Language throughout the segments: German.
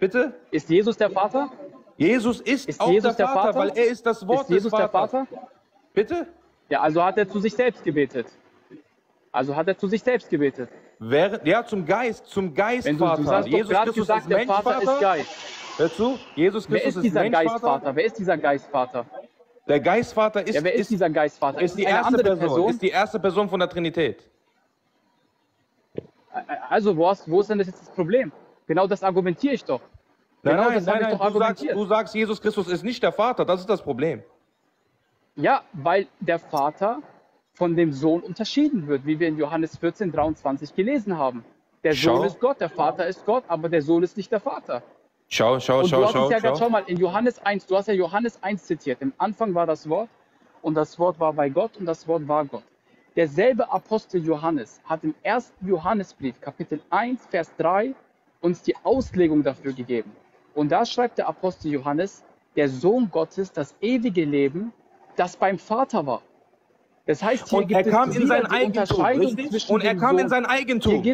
Bitte? Ist Jesus der Vater? Jesus ist auch Jesus der Vater, weil er ist das Wort des Vaters. Ist Jesus der Vater? Bitte? Ja, also hat er zu sich selbst gebetet. Ja, zum Geist, Vater. Du sagst, Jesus Christus ist Mensch, der Vater ist Geist. Hörst du? Jesus Christus ist Mensch, Vater. Wer ist dieser Geistvater? Der Geistvater ist, ja, wer ist dieser Geistvater? Ist die erste Person, ist die erste Person von der Trinität. Also, wo ist denn das jetzt das Problem? Genau das argumentiere ich doch. Nein, genau, du sagst, Jesus Christus ist nicht der Vater, das ist das Problem. Ja, weil der Vater von dem Sohn unterschieden wird, wie wir in Johannes 14, 23 gelesen haben. Der Sohn ist Gott, der Vater ist Gott, aber der Sohn ist nicht der Vater. Schau mal, in Johannes 1, du hast ja Johannes 1 zitiert. Im Anfang war das Wort und das Wort war bei Gott und das Wort war Gott. Derselbe Apostel Johannes hat im 1. Johannesbrief, Kapitel 1, Vers 3, uns die Auslegung dafür gegeben. Und da schreibt der Apostel Johannes, der Sohn Gottes, das ewige Leben, das beim Vater war. Das heißt, hier gibt es in sein Eigentum, richtig? Und er kam in sein Eigentum.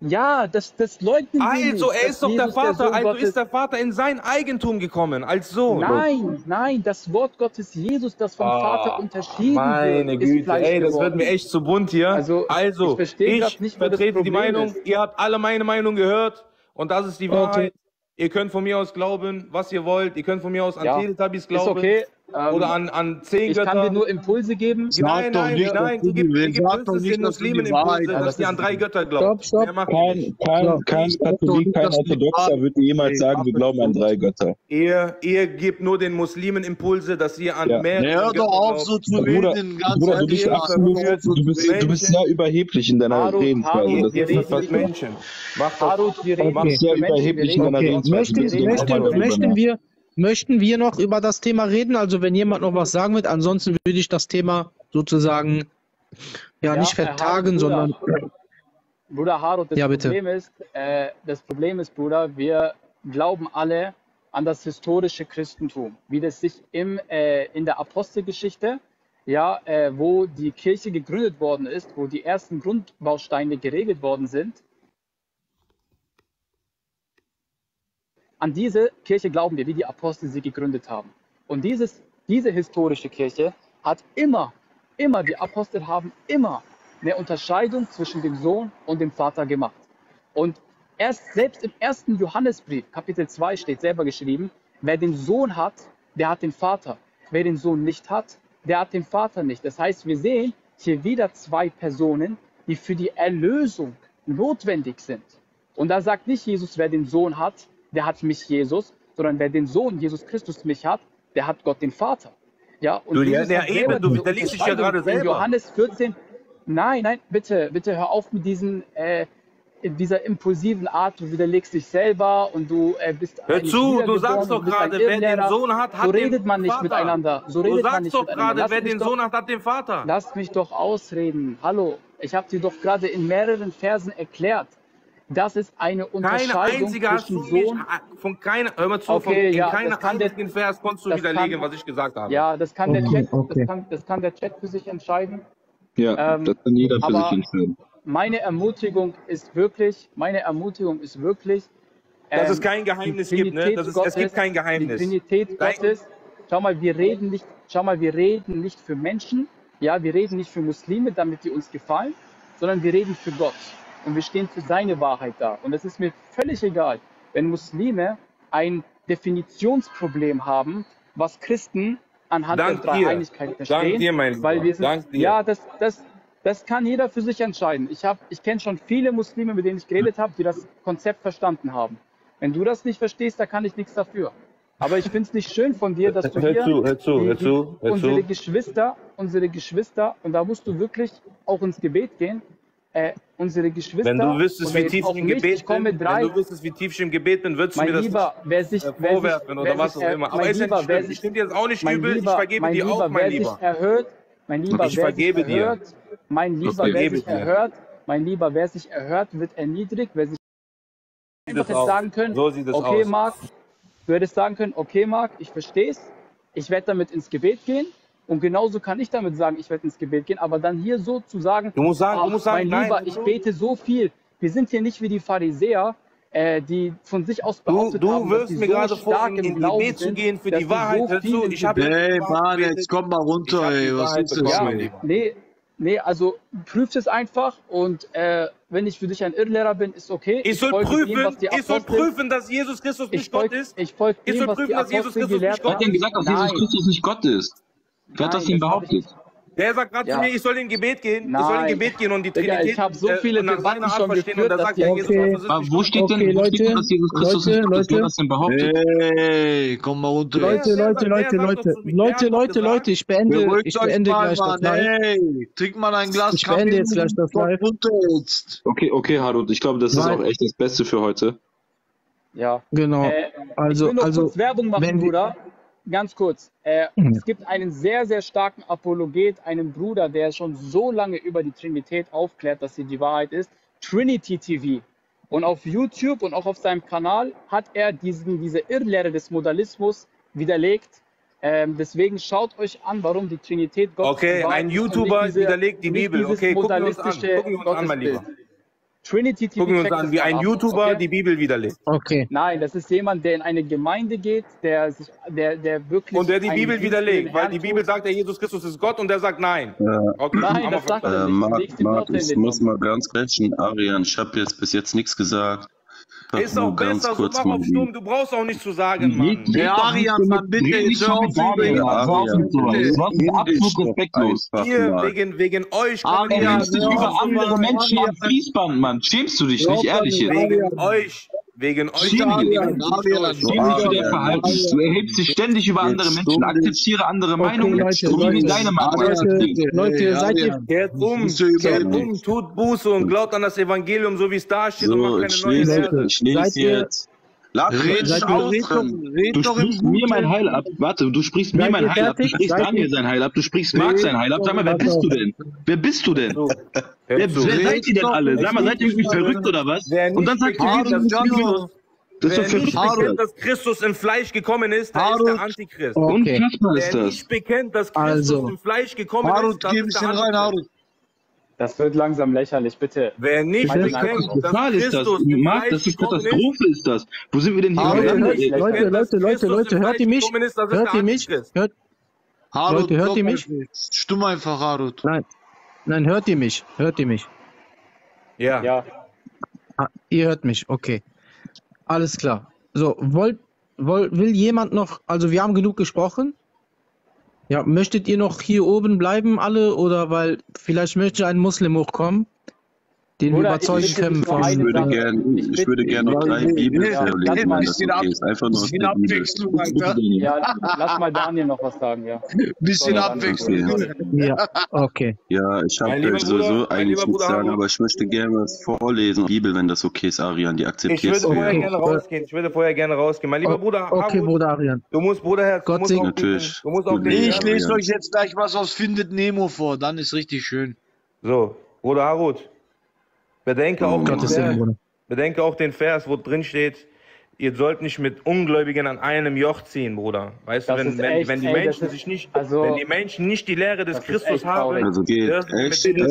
Ja, das leugnen wir nicht. Also er ist doch der Vater, also ist der Vater in sein Eigentum gekommen, als Sohn. Nein, nein, das Wort Gottes Jesus, das vom Vater unterschieden wird. Meine Güte, ey, das wird mir echt zu bunt hier. Also ich vertrete die Meinung, ihr habt alle meine Meinung gehört und das ist die Wahrheit. Ihr könnt von mir aus glauben, was ihr wollt. Ihr könnt von mir aus an Teletubbies glauben. Ist okay. Oder an 10 Götter. Ich kann dir nur Impulse geben. Nein, nein, nein. Du gibst den Muslimen Impulse, dass die an 3 Götter glauben. Kein Katholik, kein Orthodoxer würde jemals sagen, wir glauben an 3 Götter. Ihr gebt nur den Muslimen Impulse, dass sie an mehr Götter glauben. Hör doch auf, so zu reden. Bruder, du bist sehr überheblich in deiner Redensweise. Wir reden mit Menschen. Harut, wir reden mit Menschen. Möchten wir noch über das Thema reden? Also wenn jemand noch was sagen will, ansonsten würde ich das Thema sozusagen nicht vertagen, sondern... Bruder Harut, das Problem ist, Bruder, wir glauben alle an das historische Christentum, wie das sich in der Apostelgeschichte, wo die Kirche gegründet worden ist, wo die ersten Grundbausteine geregelt worden sind. An diese Kirche glauben wir, wie die Apostel sie gegründet haben. Und diese historische Kirche hat die Apostel haben immer eine Unterscheidung zwischen dem Sohn und dem Vater gemacht. Und selbst im 1. Johannesbrief, Kapitel 2, steht selber geschrieben, wer den Sohn hat, der hat den Vater. Wer den Sohn nicht hat, der hat den Vater nicht. Das heißt, wir sehen hier wieder 2 Personen, die für die Erlösung notwendig sind. Und da sagt nicht Jesus, wer den Sohn hat, der hat mich Jesus, sondern wer den Sohn Jesus Christus mich hat, der hat Gott den Vater. Ja, und da liest sich ja gerade selber. Johannes 14, nein, bitte hör auf mit dieser impulsiven Art, du widerlegst dich selber und du bist... Hör zu, du sagst doch gerade, wer den Sohn hat, hat den Vater. So redet man nicht miteinander. Du sagst doch gerade, wer den Sohn hat, hat den Vater. Lass mich doch ausreden. Hallo, ich habe dir doch gerade in mehreren Versen erklärt, das ist eine Unterscheidung zwischen Sohn... In keinem einzigen Vers konntest du widerlegen, was ich gesagt habe. Ja, das kann der Chat für sich entscheiden. Ja, das kann jeder für sich entscheiden. Meine Ermutigung ist wirklich... dass es kein Geheimnis gibt, ne? Es gibt kein Geheimnis. Die Trinität Gottes... Schau mal, wir reden nicht für Menschen, wir reden nicht für Muslime, damit die uns gefallen, sondern wir reden für Gott. Und wir stehen für seine Wahrheit da. Und es ist mir völlig egal, wenn Muslime ein Definitionsproblem haben, was Christen anhand der Dreieinigkeit verstehen. Das kann jeder für sich entscheiden. Ich kenne schon viele Muslime, mit denen ich geredet habe, die das Konzept verstanden haben. Wenn du das nicht verstehst, da kann ich nichts dafür. Aber ich finde es nicht schön von dir, dass du unsere Geschwister, und da musst du wirklich auch ins Gebet gehen, unsere Geschwister. Wenn du wüsstest, wie tief ich im Gebet bin, würdest du mir das vorwerfen oder was auch immer. Aber ist ja nicht schlimm. Ich finde jetzt auch nicht übel. Ich vergebe dir auch, mein Lieber. Ich vergebe dir. Mein Lieber, wer sich erhört, wird erniedrigt. Wer sich einfach hätte sagen können, okay, Marc, du hättest sagen können, okay, Marc, ich verstehe es. Ich werde damit ins Gebet gehen. Und genauso kann ich damit sagen, ich werde ins Gebet gehen, aber dann hier so zu sagen, du musst sagen, mein Lieber, ich bete so viel. Wir sind hier nicht wie die Pharisäer, die von sich aus behauptet haben, dass die so stark im Glauben sind, dass die so viel in die Gebet gehen. Hey Mann, jetzt komm mal runter, ey, was ist das? Nee, also prüft es einfach und wenn ich für dich ein Irrlehrer bin, ist okay. Ich soll prüfen, dass Jesus Christus nicht Gott ist. Wer hat denn gesagt, dass Jesus Christus nicht Gott ist? Wer hat das denn behauptet? Der sagt gerade zu mir, ich soll in Gebet gehen. Nein. Ich soll in Gebet gehen und die Trinität. Ja, ich habe so viele Debatten schon geführt, dass sagt, wo steht denn, dass Jesus Christus nicht Gott ist? Wer hat das denn behauptet? Hey, komm mal runter. Leute, ich beende gleich das Live. Trink mal ein Glas Kaffee. Ich beende jetzt gleich das Live. Okay, Harut, ich glaube, das ist auch echt das Beste für heute. Ja. Genau. Also, Werbung machen, Bruder. Ganz kurz, es gibt einen sehr, sehr starken Apologet, einen Bruder, der schon so lange über die Trinität aufklärt, dass sie die Wahrheit ist, Trinity TV. Und auf YouTube und auch auf seinem Kanal hat er diese Irrlehre des Modalismus widerlegt. Deswegen schaut euch an, warum die Trinität Gottes ist. Okay, ein YouTuber widerlegt die Bibel. Okay, gucken wir uns an. Gucken wir uns an, mein Lieber. Trinity TV. Gucken wir uns an, wie ein YouTuber die Bibel widerlegt. Okay. Nein, das ist jemand, der in eine Gemeinde geht, der wirklich... Und der die Bibel widerlegt, weil die Bibel sagt, der Jesus Christus ist Gott und der sagt nein. Okay. Nein, das sagt er nicht. Marc, ich muss mal ganz quetschen, Arian, ich habe jetzt bis jetzt nichts gesagt. Ist auch besser, so mach auf Sturm, du brauchst auch nichts zu sagen, Mann. Der Arian, Mann, bitte, ich schau auf den Arian. Du warst absolut respektlos. Hier, wegen euch, Arian, über andere Menschen am Fließband, Mann. Schämst du dich nicht, ehrlich jetzt? Wegen euch, Arian. Schämst du dein Verhalten? Du erhebst dich ständig über andere Menschen, akzeptiere andere Meinungen. Deine Meinung. Leute, seid ihr... Kehrt um, tut Buße und glaubt an das Evangelium, so wie es da steht, und macht keine neue Welt. Du sprichst mir mein Heil ab. Du sprichst Daniel sein Heil ab. Du sprichst Marc sein Heil ab. Sag mal, wer bist du denn? Wer seid ihr denn alle? Sag mal, seid ihr irgendwie verrückt oder was? Und dann sagt ihr, wer nicht bekennt, dass Christus im Fleisch gekommen ist, der ist der Antichrist. Unfassbar ist das. Wer nicht bekennt, dass Christus im Fleisch gekommen ist, der ist der Antichrist. Das wird langsam lächerlich, bitte. Wer nicht bekennt, dass Christus im Fleisch Katastrophe ist das. Wo sind wir denn hier? Leute, hört ihr mich? Hört ihr mich? Stumm einfach, Harut. Nein, hört ihr mich? Ja. Ihr hört mich, okay. Alles klar. So, will jemand noch, also wir haben genug gesprochen. Ja, möchtet ihr noch hier oben bleiben alle oder weil vielleicht möchte ein Muslim hochkommen, den wir überzeugen können von... Ich würde gerne noch drei Bibelstellen lesen, wenn das okay ist. Einfach nur ein Abwechslung, Alter. Ja, lass mal Daniel noch was sagen, ja. Bisschen Abwechslung. Ja, okay. Ja, ich habe sowieso eigentlich nichts sagen, aber ich möchte gerne was vorlesen. Bibel, wenn das okay ist, Arian, die akzeptierst du. Ich würde vorher gerne rausgehen. Mein lieber Bruder Harut. Okay, Bruder Arian. Du musst, Bruderherz, Gott segnen. Natürlich. Ich lese euch jetzt gleich was aus Findet Nemo vor, dann ist richtig schön. So, Bruder Harut. Bedenke auch den Vers, wo drin steht, ihr sollt nicht mit Ungläubigen an einem Joch ziehen, Bruder. Weißt du, wenn die Menschen nicht die Lehre des Christus haben, als wieder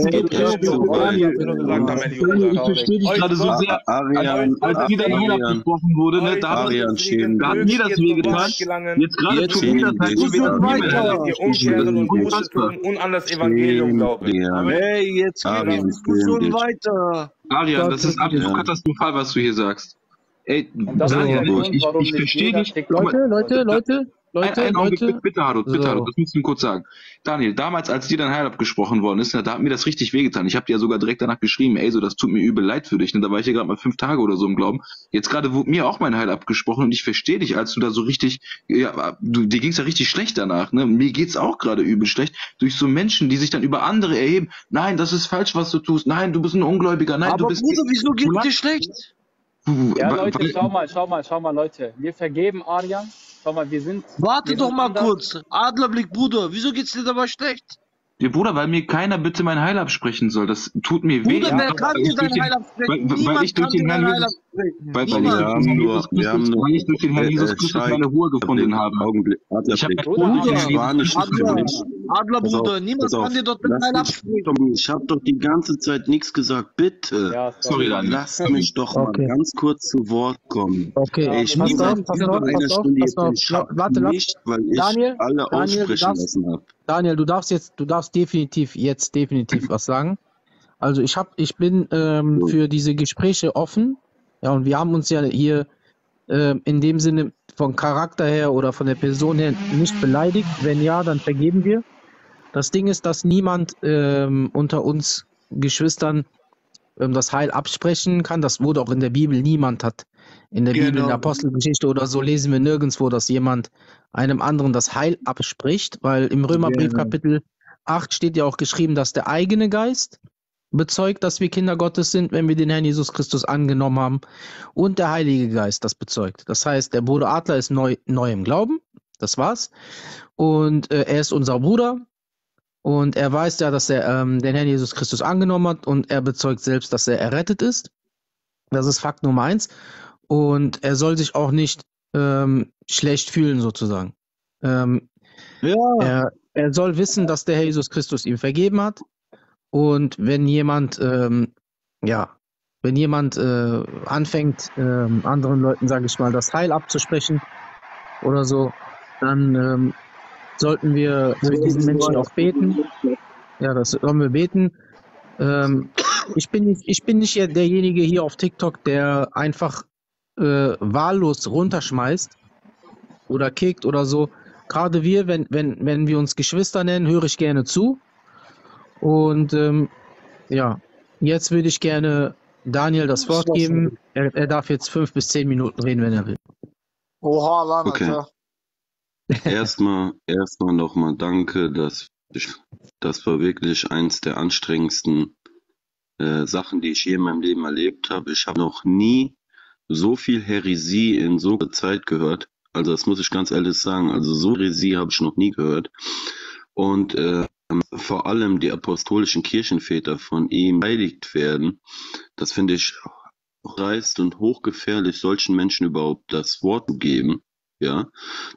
in Urlaub gesprochen wurde, da hat mir das wehgetan. Jetzt gerade tut mir das weh. Und an das Evangelium glauben. Hey, jetzt geht's schon weiter. Arian, das ist absolut katastrophal, was du hier sagst. Ey, ich verstehe nicht. Leute. Bitte, Harut, das müssen wir kurz sagen. Daniel, damals, als dir dein Heil abgesprochen worden ist, da hat mir das richtig wehgetan. Ich habe dir ja sogar direkt danach geschrieben, ey, so, das tut mir übel leid für dich. Da war ich ja gerade mal 5 Tage oder so im Glauben. Jetzt gerade wurde mir auch mein Heil abgesprochen und ich verstehe dich, als du da so richtig, ja, dir ging's ja richtig schlecht danach, ne? Mir geht's auch gerade übel schlecht. Durch so Menschen, die sich dann über andere erheben. Nein, das ist falsch, was du tust. Nein, du bist ein Ungläubiger. Nein, aber du bist... Aber Bruder, wieso geht's dir schlecht? Ja, Leute, schau mal, Leute. Wir vergeben, Arian. Schau mal, wir sind... Warte doch mal kurz. Adlerblick, Bruder. Wieso geht's dir dabei schlecht? Ja, Bruder, weil mir keiner bitte mein Heil absprechen soll. Das tut mir weh. Bruder, wer kann dir dein Heil absprechen? Weil ich durch den Herrn Jesus Christus meine Ruhe gefunden habe. Ich habe meine Ruhe durch den Herrn Jesus Christus. Adlerbruder, niemand kann dir dort mit rein abspringen. Ich habe doch die ganze Zeit nichts gesagt, bitte. Ja, sorry, dann lass mich doch mal ganz kurz zu Wort kommen. Okay, ja, ich nehme seit über einer Stunde jetzt den Schatten nicht, weil ich alle aussprechen lassen habe. Daniel, du darfst definitiv was sagen. Also ich bin für diese Gespräche offen. Ja, und wir haben uns ja hier in dem Sinne von Charakter her oder von der Person her nicht beleidigt. Wenn ja, dann vergeben wir. Das Ding ist, dass niemand unter uns Geschwistern das Heil absprechen kann. Das wurde auch in der Bibel. Niemand hat in der Bibel, in der Apostelgeschichte oder so, lesen wir nirgendwo, dass jemand einem anderen das Heil abspricht. Weil im Römerbrief Kapitel 8 steht ja auch geschrieben, dass der eigene Geist bezeugt, dass wir Kinder Gottes sind, wenn wir den Herrn Jesus Christus angenommen haben, und der Heilige Geist das bezeugt. Das heißt, der Bruder Adler ist neu im Glauben, das war's, und er ist unser Bruder und er weiß ja, dass er den Herrn Jesus Christus angenommen hat und er bezeugt selbst, dass er errettet ist. Das ist Fakt Nummer 1 und er soll sich auch nicht schlecht fühlen sozusagen. Er soll wissen, dass der Herr Jesus Christus ihm vergeben hat. Und wenn jemand, anfängt, anderen Leuten, sage ich mal, das Heil abzusprechen oder so, dann sollten wir für diesen Menschen auch beten. Ja, das sollen wir beten. Ich bin nicht derjenige hier auf TikTok, der einfach wahllos runterschmeißt oder kickt oder so. Gerade wir, wenn wir uns Geschwister nennen, höre ich gerne zu. Und jetzt würde ich gerne Daniel das Wort geben. Er darf jetzt 5 bis 10 Minuten reden, wenn er will. Oha, lange. Okay. Erstmal nochmal danke, das war wirklich eins der anstrengendsten Sachen, die ich je in meinem Leben erlebt habe. Ich habe noch nie so viel Häresie in so kurzer Zeit gehört. Also das muss ich ganz ehrlich sagen. Also so Häresie habe ich noch nie gehört. Und vor allem die apostolischen Kirchenväter von ihm beleidigt werden, das finde ich dreist und hochgefährlich, solchen Menschen überhaupt das Wort zu geben. Ja,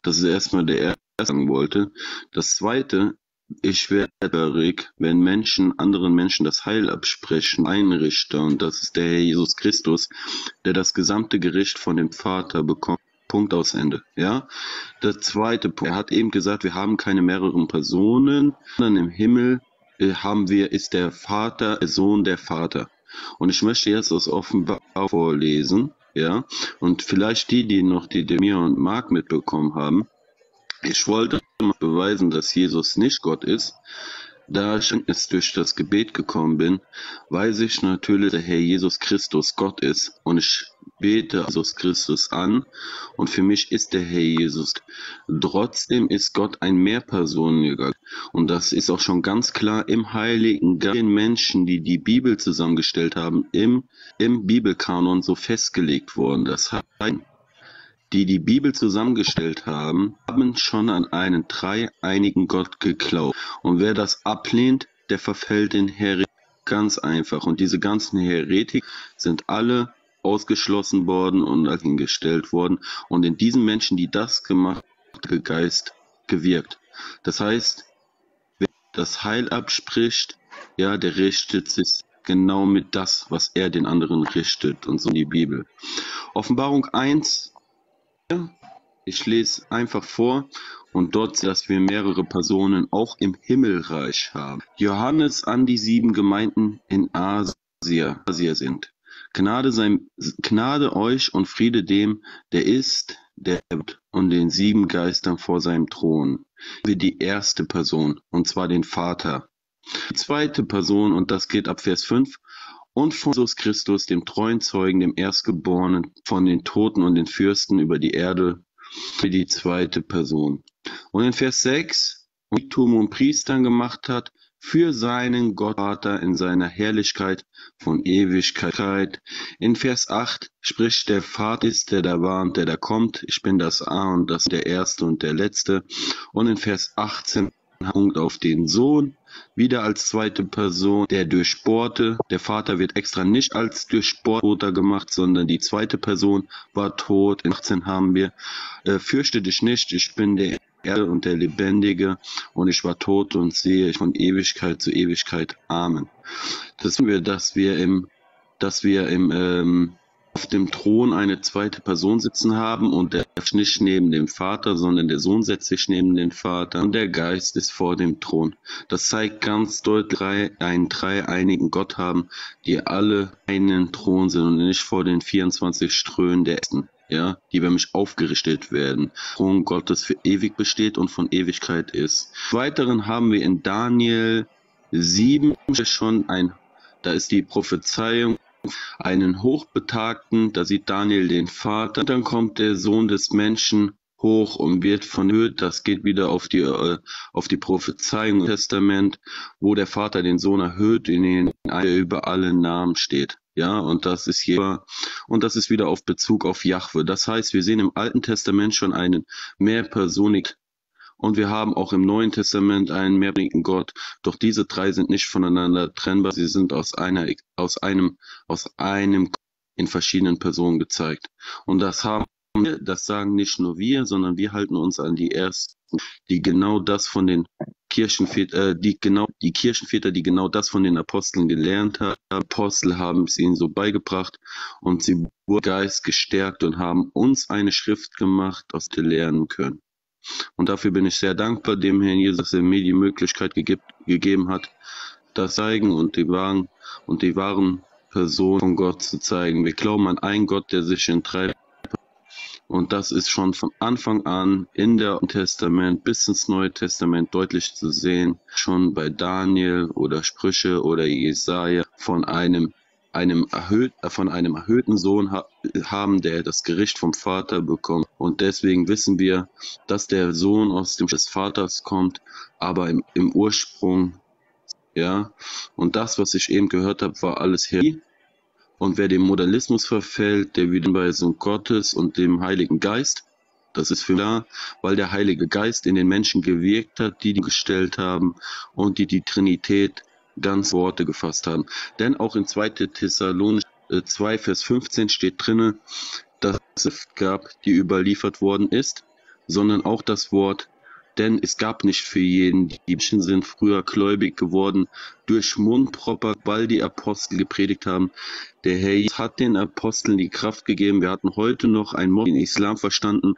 das ist erstmal der erste, was ich sagen wollte. Das zweite, ich werde ärgerlich, wenn Menschen anderen Menschen das Heil absprechen, ein Richter, und das ist der Herr Jesus Christus, der das gesamte Gericht von dem Vater bekommt. Punkt aus Ende, ja. Der zweite Punkt, er hat eben gesagt, wir haben keine mehreren Personen, sondern im Himmel ist der Vater, der Sohn, der Vater. Und ich möchte jetzt aus Offenbarung vorlesen, ja. Und vielleicht die Demir und Mark mitbekommen haben. Ich wollte mal beweisen, dass Jesus nicht Gott ist. Da ich jetzt durch das Gebet gekommen bin, weiß ich natürlich, dass der Herr Jesus Christus Gott ist. Und ich bete Jesus Christus an. Und für mich ist der Herr Jesus. Trotzdem ist Gott ein mehrpersoniger. Und das ist auch schon ganz klar im Heiligen Geist, den Menschen, die die Bibel zusammengestellt haben, im Bibelkanon so festgelegt worden. Das heißt, die die Bibel zusammengestellt haben, haben schon an einen dreieinigen Gott geglaubt. Und wer das ablehnt, der verfällt in Heretik, ganz einfach. Und diese ganzen Heretiker sind alle ausgeschlossen worden und hingestellt worden. Und in diesen Menschen, die das gemacht haben, der Geist gewirkt. Das heißt, wer das Heil abspricht, ja, der richtet sich genau mit das, was er den anderen richtet. Und so in die Bibel. Offenbarung 1. Ich lese einfach vor und dort, dass wir mehrere Personen auch im Himmelreich haben. Johannes an die 7 Gemeinden in Asien sind. Gnade euch und Friede dem, der ist, der lebt, und den 7 Geistern vor seinem Thron. Wir die erste Person, und zwar den Vater. Die zweite Person, und das geht ab Vers 5. Und von Jesus Christus, dem treuen Zeugen, dem Erstgeborenen, von den Toten und den Fürsten über die Erde, für die zweite Person. Und in Vers 6, und Heiligtum und Priestern gemacht hat, für seinen Gottvater in seiner Herrlichkeit von Ewigkeit. In Vers 8 spricht der Vater ist, der da war und der da kommt. Ich bin das A und das der Erste und der Letzte. Und in Vers 18 auf den Sohn, wieder als zweite Person, der durchbohrte. Der Vater wird extra nicht als Durchbohrter gemacht, sondern die zweite Person war tot. In 18 haben wir, fürchte dich nicht, ich bin der Erde und der Lebendige und ich war tot und sehe ich von Ewigkeit zu Ewigkeit. Amen. Das sehen wir, dass wir auf dem Thron eine zweite Person sitzen haben und der sitzt nicht neben dem Vater, sondern der Sohn setzt sich neben den Vater und der Geist ist vor dem Thron. Das zeigt ganz deutlich, einen dreieinigen Gott haben, die alle einen Thron sind und nicht vor den 24 Strömen der Essen, ja, die über mich aufgerichtet werden. Thron Gottes für ewig besteht und von Ewigkeit ist. Des Weiteren haben wir in Daniel 7 schon da ist die Prophezeiung, einen Hochbetagten, da sieht Daniel den Vater, und dann kommt der Sohn des Menschen hoch und wird verhöhnt. Das geht wieder auf die Prophezeiung im Testament, wo der Vater den Sohn erhöht, in den er über alle Namen steht. Ja, und das ist hier, und das ist wieder auf Bezug auf Jahwe. Das heißt, wir sehen im Alten Testament schon einen mehrpersonig und wir haben auch im Neuen Testament einen mehrpersonig Gott. Doch diese drei sind nicht voneinander trennbar. Sie sind aus einem in verschiedenen Personen gezeigt. Und das haben wir, das sagen nicht nur wir, sondern wir halten uns an die ersten, die genau das von den Kirchenväter, die genau das von den Aposteln gelernt haben. Apostel haben es ihnen so beigebracht und sie wurden Geist gestärkt und haben uns eine Schrift gemacht, aus der lernen können. Und dafür bin ich sehr dankbar, dem Herrn Jesus, dass er mir die Möglichkeit gegeben hat, das zeigen und die wahren Personen von Gott zu zeigen. Wir glauben an einen Gott, der sich in drei. Und das ist schon von Anfang an in der Testament bis ins Neue Testament deutlich zu sehen, schon bei Daniel oder Sprüche oder Jesaja von einem erhöhten Sohn haben, der das Gericht vom Vater bekommt. Und deswegen wissen wir, dass der Sohn aus dem des Vaters kommt, aber im Ursprung, ja. Und das, was ich eben gehört habe, war alles Heresie. Und wer dem Modalismus verfällt, der wieder bei so Gottes und dem Heiligen Geist, das ist für klar, weil der Heilige Geist in den Menschen gewirkt hat, die gestellt haben und die Trinität ganz Worte gefasst haben. Denn auch in 2. Thessalonicher 2, Vers 15 steht drinne, dass es gab, die überliefert worden ist, sondern auch das Wort. Denn es gab nicht für jeden, die Menschen sind früher gläubig geworden durch Mundpropaganda, weil die Apostel gepredigt haben. Der Herr Jesus hat den Aposteln die Kraft gegeben. Wir hatten heute noch einen Mob, den Islam verstanden,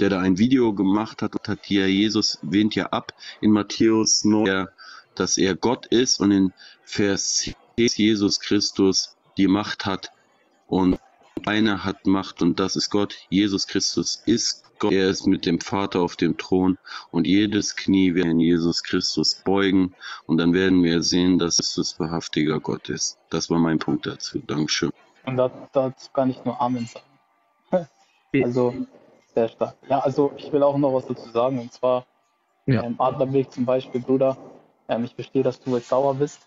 der da ein Video gemacht hat. Ja, Jesus wehnt ja ab in Matthäus 9, dass er Gott ist und in Vers 10 Jesus Christus die Macht hat und einer hat Macht und das ist Gott. Jesus Christus ist Gott. Er ist mit dem Vater auf dem Thron und jedes Knie wird in Jesus Christus beugen und dann werden wir sehen, dass Christus wahrhaftiger Gott ist. Das war mein Punkt dazu. Dankeschön. Und dazu kann ich nur Amen sagen. Also sehr stark. Ja, also ich will auch noch was dazu sagen und zwar ja. Adlerblick zum Beispiel, Bruder. Ich verstehe, dass du jetzt sauer bist,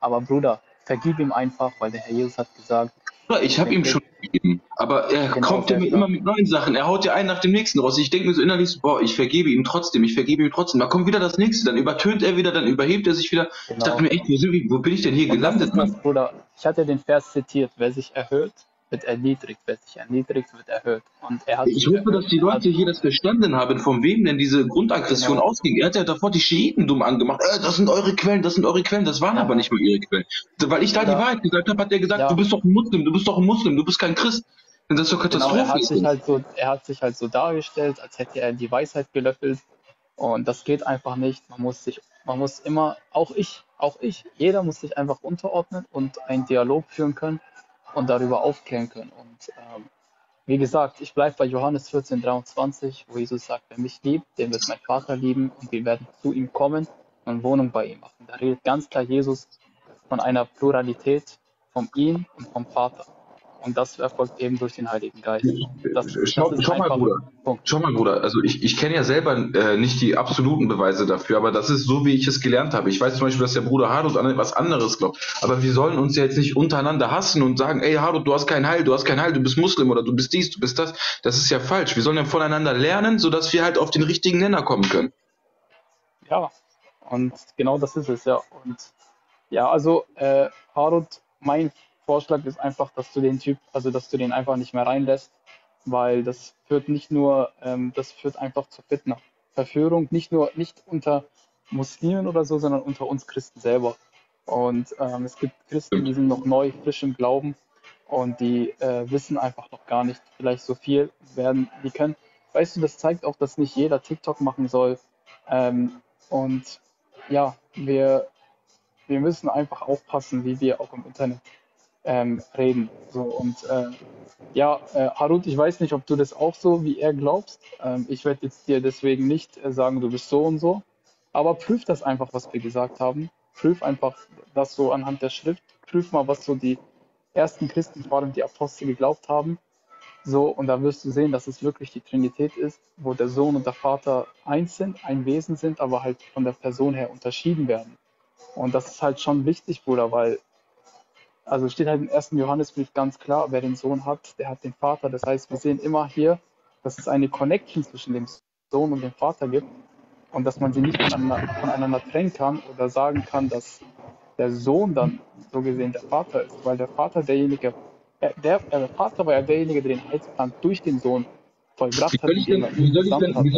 aber Bruder, vergib ihm einfach, weil der Herr Jesus hat gesagt, ich habe ihm schon gegeben, aber er kommt ja immer mit neuen Sachen, er haut ja einen nach dem nächsten raus. Ich denke mir so innerlich so, boah, ich vergebe ihm trotzdem. Da kommt wieder das nächste, dann übertönt er wieder, dann überhebt er sich wieder. Genau. Ich dachte mir echt, wo bin ich denn hier gelandet? Bruder, ich hatte den Vers zitiert, wer sich erhöht, wird erniedrigt, wer sich erniedrigt, wird erhöht. Und er hat ich hoffe, dass die Leute hier das verstanden haben, von wem denn diese Grundaggression ausging. Er hat ja davor die Schiiten dumm angemacht. Das sind eure Quellen. Das waren aber nicht mal ihre Quellen. Weil ich da die Wahrheit gesagt habe, hat er gesagt, du bist doch ein Muslim, du bist kein Christ. Und das ist doch Katastrophe. Genau, er hat sich halt so dargestellt, als hätte er die Weisheit gelöffelt. Und das geht einfach nicht. Man muss immer, auch ich, jeder muss sich einfach unterordnen und einen Dialog führen können und darüber aufklären können. Und wie gesagt, ich bleibe bei Johannes 14,23, wo Jesus sagt, wer mich liebt, den wird mein Vater lieben und wir werden zu ihm kommen und Wohnung bei ihm machen. Da redet ganz klar Jesus von einer Pluralität, von ihm und vom Vater. Und das erfolgt eben durch den Heiligen Geist. Schau mal, Bruder. Also ich kenne ja selber nicht die absoluten Beweise dafür, aber das ist so, wie ich es gelernt habe. Ich weiß zum Beispiel, dass der Bruder Harut an etwas anderes glaubt. Aber wir sollen uns ja jetzt nicht untereinander hassen und sagen, ey Harut, du hast kein Heil, du bist Muslim oder du bist dies, du bist das. Das ist ja falsch. Wir sollen ja voneinander lernen, sodass wir halt auf den richtigen Nenner kommen können. Ja, Und genau das ist es, ja. Und ja, also Harut, mein Vorschlag ist einfach, dass du den Typ, also dass du den einfach nicht mehr reinlässt, weil das führt nicht nur, das führt einfach zur Fitna, Verführung, nicht nur, nicht unter Muslimen oder so, sondern unter uns Christen selber. Und es gibt Christen, die sind noch neu, frisch im Glauben und die wissen einfach noch gar nicht, vielleicht so viel werden, die können. Weißt du, das zeigt auch, dass nicht jeder TikTok machen soll. Und ja, wir müssen einfach aufpassen, wie wir auch im Internet reden. So, und ja, Harut, ich weiß nicht, ob du das auch so wie er glaubst. Ich werde jetzt dir deswegen nicht sagen, du bist so und so. Aber prüf das einfach, was wir gesagt haben. Prüf einfach das so anhand der Schrift. Prüf mal, was so die ersten Christen, vor allem die Apostel, geglaubt haben. So, und da wirst du sehen, dass es wirklich die Trinität ist, wo der Sohn und der Vater eins sind, ein Wesen sind, aber halt von der Person her unterschieden werden. Und das ist halt schon wichtig, Bruder, weil, also steht halt im 1. Johannesbrief ganz klar, wer den Sohn hat, der hat den Vater. Das heißt, wir sehen immer hier, dass es eine Connection zwischen dem Sohn und dem Vater gibt und dass man sie nicht voneinander trennen kann oder sagen kann, dass der Sohn dann so gesehen der Vater ist, weil der Vater derjenige, der Vater war ja derjenige, der den Heilsplan durch den Sohn vollbracht hat. Wie soll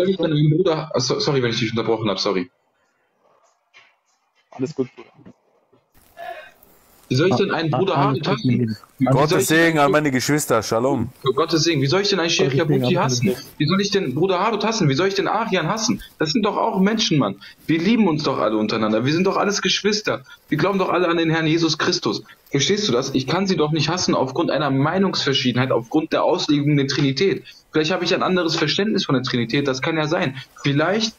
ich denn mit dem Bruder... Sorry, wenn ich dich unterbrochen habe, sorry. Alles gut, Bruder. Wie soll ich denn einen Bruder Harut hassen? Gottes Segen an meine Geschwister, Shalom. Für Gottes Segen, wie soll ich denn einen Sheikh Yabuti hassen? Wie soll ich denn Bruder Harut hassen? Wie soll ich denn Arian hassen? Das sind doch auch Menschen, Mann. Wir lieben uns doch alle untereinander. Wir sind doch alles Geschwister. Wir glauben doch alle an den Herrn Jesus Christus. Verstehst du das? Ich kann sie doch nicht hassen aufgrund einer Meinungsverschiedenheit, aufgrund der Auslegung der Trinität. Vielleicht habe ich ein anderes Verständnis von der Trinität, das kann ja sein. Vielleicht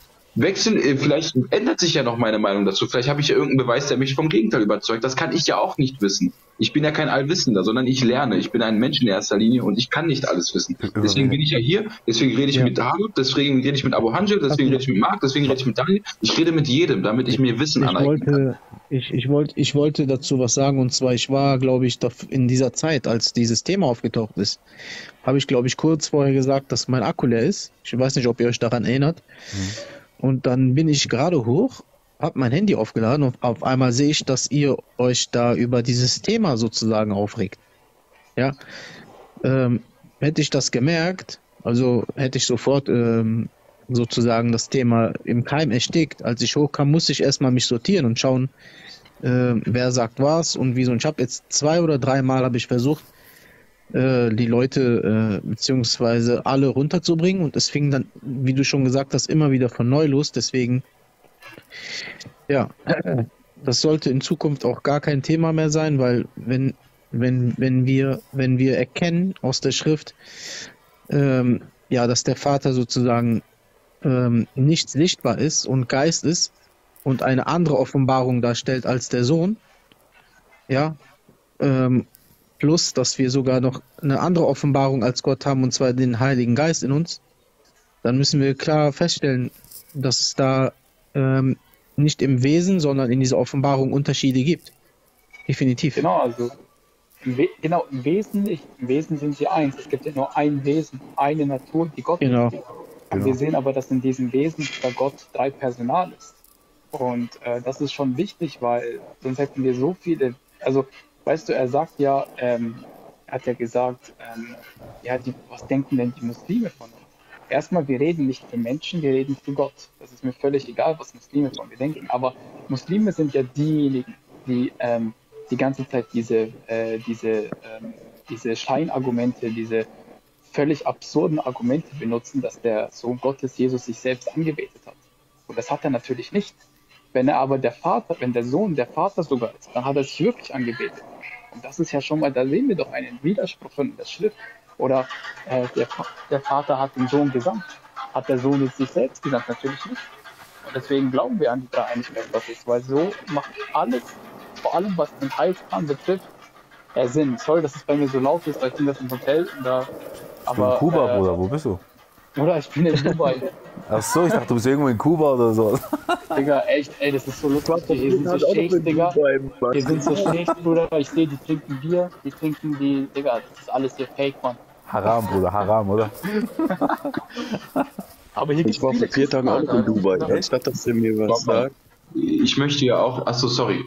ändert sich ja noch meine Meinung dazu. Vielleicht habe ich ja irgendeinen Beweis, der mich vom Gegenteil überzeugt. Das kann ich ja auch nicht wissen. Ich bin ja kein Allwissender, sondern ich lerne. Ich bin ein Mensch in erster Linie und ich kann nicht alles wissen. Deswegen bin ich ja hier, deswegen rede ich mit Harut, deswegen rede ich mit Abu Khanjar, deswegen rede ich mit Marc, deswegen rede ich mit Daniel. Ich rede mit jedem, damit ich mir Wissen aneignen kann. Ich wollte dazu was sagen, und zwar, ich war, glaube ich, in dieser Zeit, als dieses Thema aufgetaucht ist, habe ich, glaube ich, kurz vorher gesagt, dass mein Akku leer ist. Ich weiß nicht, ob ihr euch daran erinnert. Und dann bin ich gerade hoch, habe mein Handy aufgeladen und auf einmal sehe ich, dass ihr euch da über dieses Thema sozusagen aufregt. Ja, hätte ich das gemerkt, also hätte ich sofort sozusagen das Thema im Keim erstickt. Als ich hochkam, musste ich erstmal mich sortieren und schauen, wer sagt was und wieso. Und ich habe jetzt 2 oder 3 Mal habe ich versucht, die Leute beziehungsweise alle runterzubringen, und es fing dann, wie du schon gesagt hast, immer wieder von neu los. Deswegen, ja, das sollte in Zukunft auch gar kein Thema mehr sein, weil wenn wir erkennen aus der Schrift, ja, dass der Vater sozusagen nicht sichtbar ist und Geist ist und eine andere Offenbarung darstellt als der Sohn, ja, plus, dass wir sogar noch eine andere Offenbarung als Gott haben, und zwar den Heiligen Geist in uns, dann müssen wir klar feststellen, dass es da nicht im Wesen, sondern in dieser Offenbarung Unterschiede gibt. Definitiv. Genau, also im Wesen sind sie eins. Es gibt ja nur ein Wesen, eine Natur, die Gott ist. Genau. Wir sehen aber, dass in diesem Wesen der Gott 3 Personal ist. Und das ist schon wichtig, weil sonst hätten wir so viele... Also, weißt du, er sagt ja, er hat ja gesagt, ja, was denken denn die Muslime von uns? Erstmal, wir reden nicht für Menschen, wir reden für Gott. Das ist mir völlig egal, was Muslime von mir denken. Aber Muslime sind ja diejenigen, die die ganze Zeit diese Scheinargumente, diese völlig absurden Argumente benutzen, dass der Sohn Gottes, Jesus, sich selbst angebetet hat. Und das hat er natürlich nicht. Wenn er aber wenn der Sohn der Vater sogar ist, dann hat er sich wirklich angebetet. Und das ist ja schon mal, da sehen wir doch einen Widerspruch von der Schrift. Oder der Vater hat den Sohn gesandt. Hat der Sohn jetzt sich selbst gesandt? Natürlich nicht. Und deswegen glauben wir an die Dreieinigkeit, was ist. Weil so macht alles, vor allem was den Heilsplan betrifft, Sinn. Sorry, dass es bei mir so laut ist, weil ich bin das im Hotel. Und da, aber, in Kuba, Bruder, wo bist du? Oder ich bin in Dubai. Ach so, ich dachte, du bist irgendwo in Kuba oder so. Digga, echt, ey, das ist so lustig. Hier sind so Sheiks, Digga. Hier sind so Sheiks, Bruder. Ich sehe, die trinken Bier, die trinken die... Digga, das ist alles hier Fake, Mann. Haram, Bruder, Haram, oder? Aber hier ich war vor 4 Tagen auch in Dubai. Anstatt dass ihr mir was sagt, ich möchte ja auch, achso, sorry.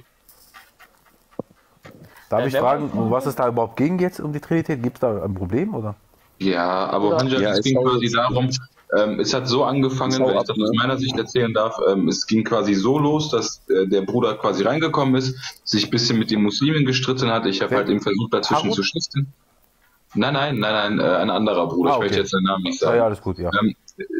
Darf ich fragen, was es da überhaupt ging jetzt um die Trinität? Gibt es da ein Problem, oder? Ja, aber Khanjar, ja, es ging quasi darum, es hat so angefangen, wenn ich das aus meiner Sicht erzählen darf, es ging quasi so los, dass der Bruder quasi reingekommen ist, sich ein bisschen mit den Muslimen gestritten hat. Ich habe halt eben versucht, dazwischen zu schlichten. Nein, ein anderer Bruder, ich möchte jetzt seinen Namen nicht sagen. Ja, alles gut, ja.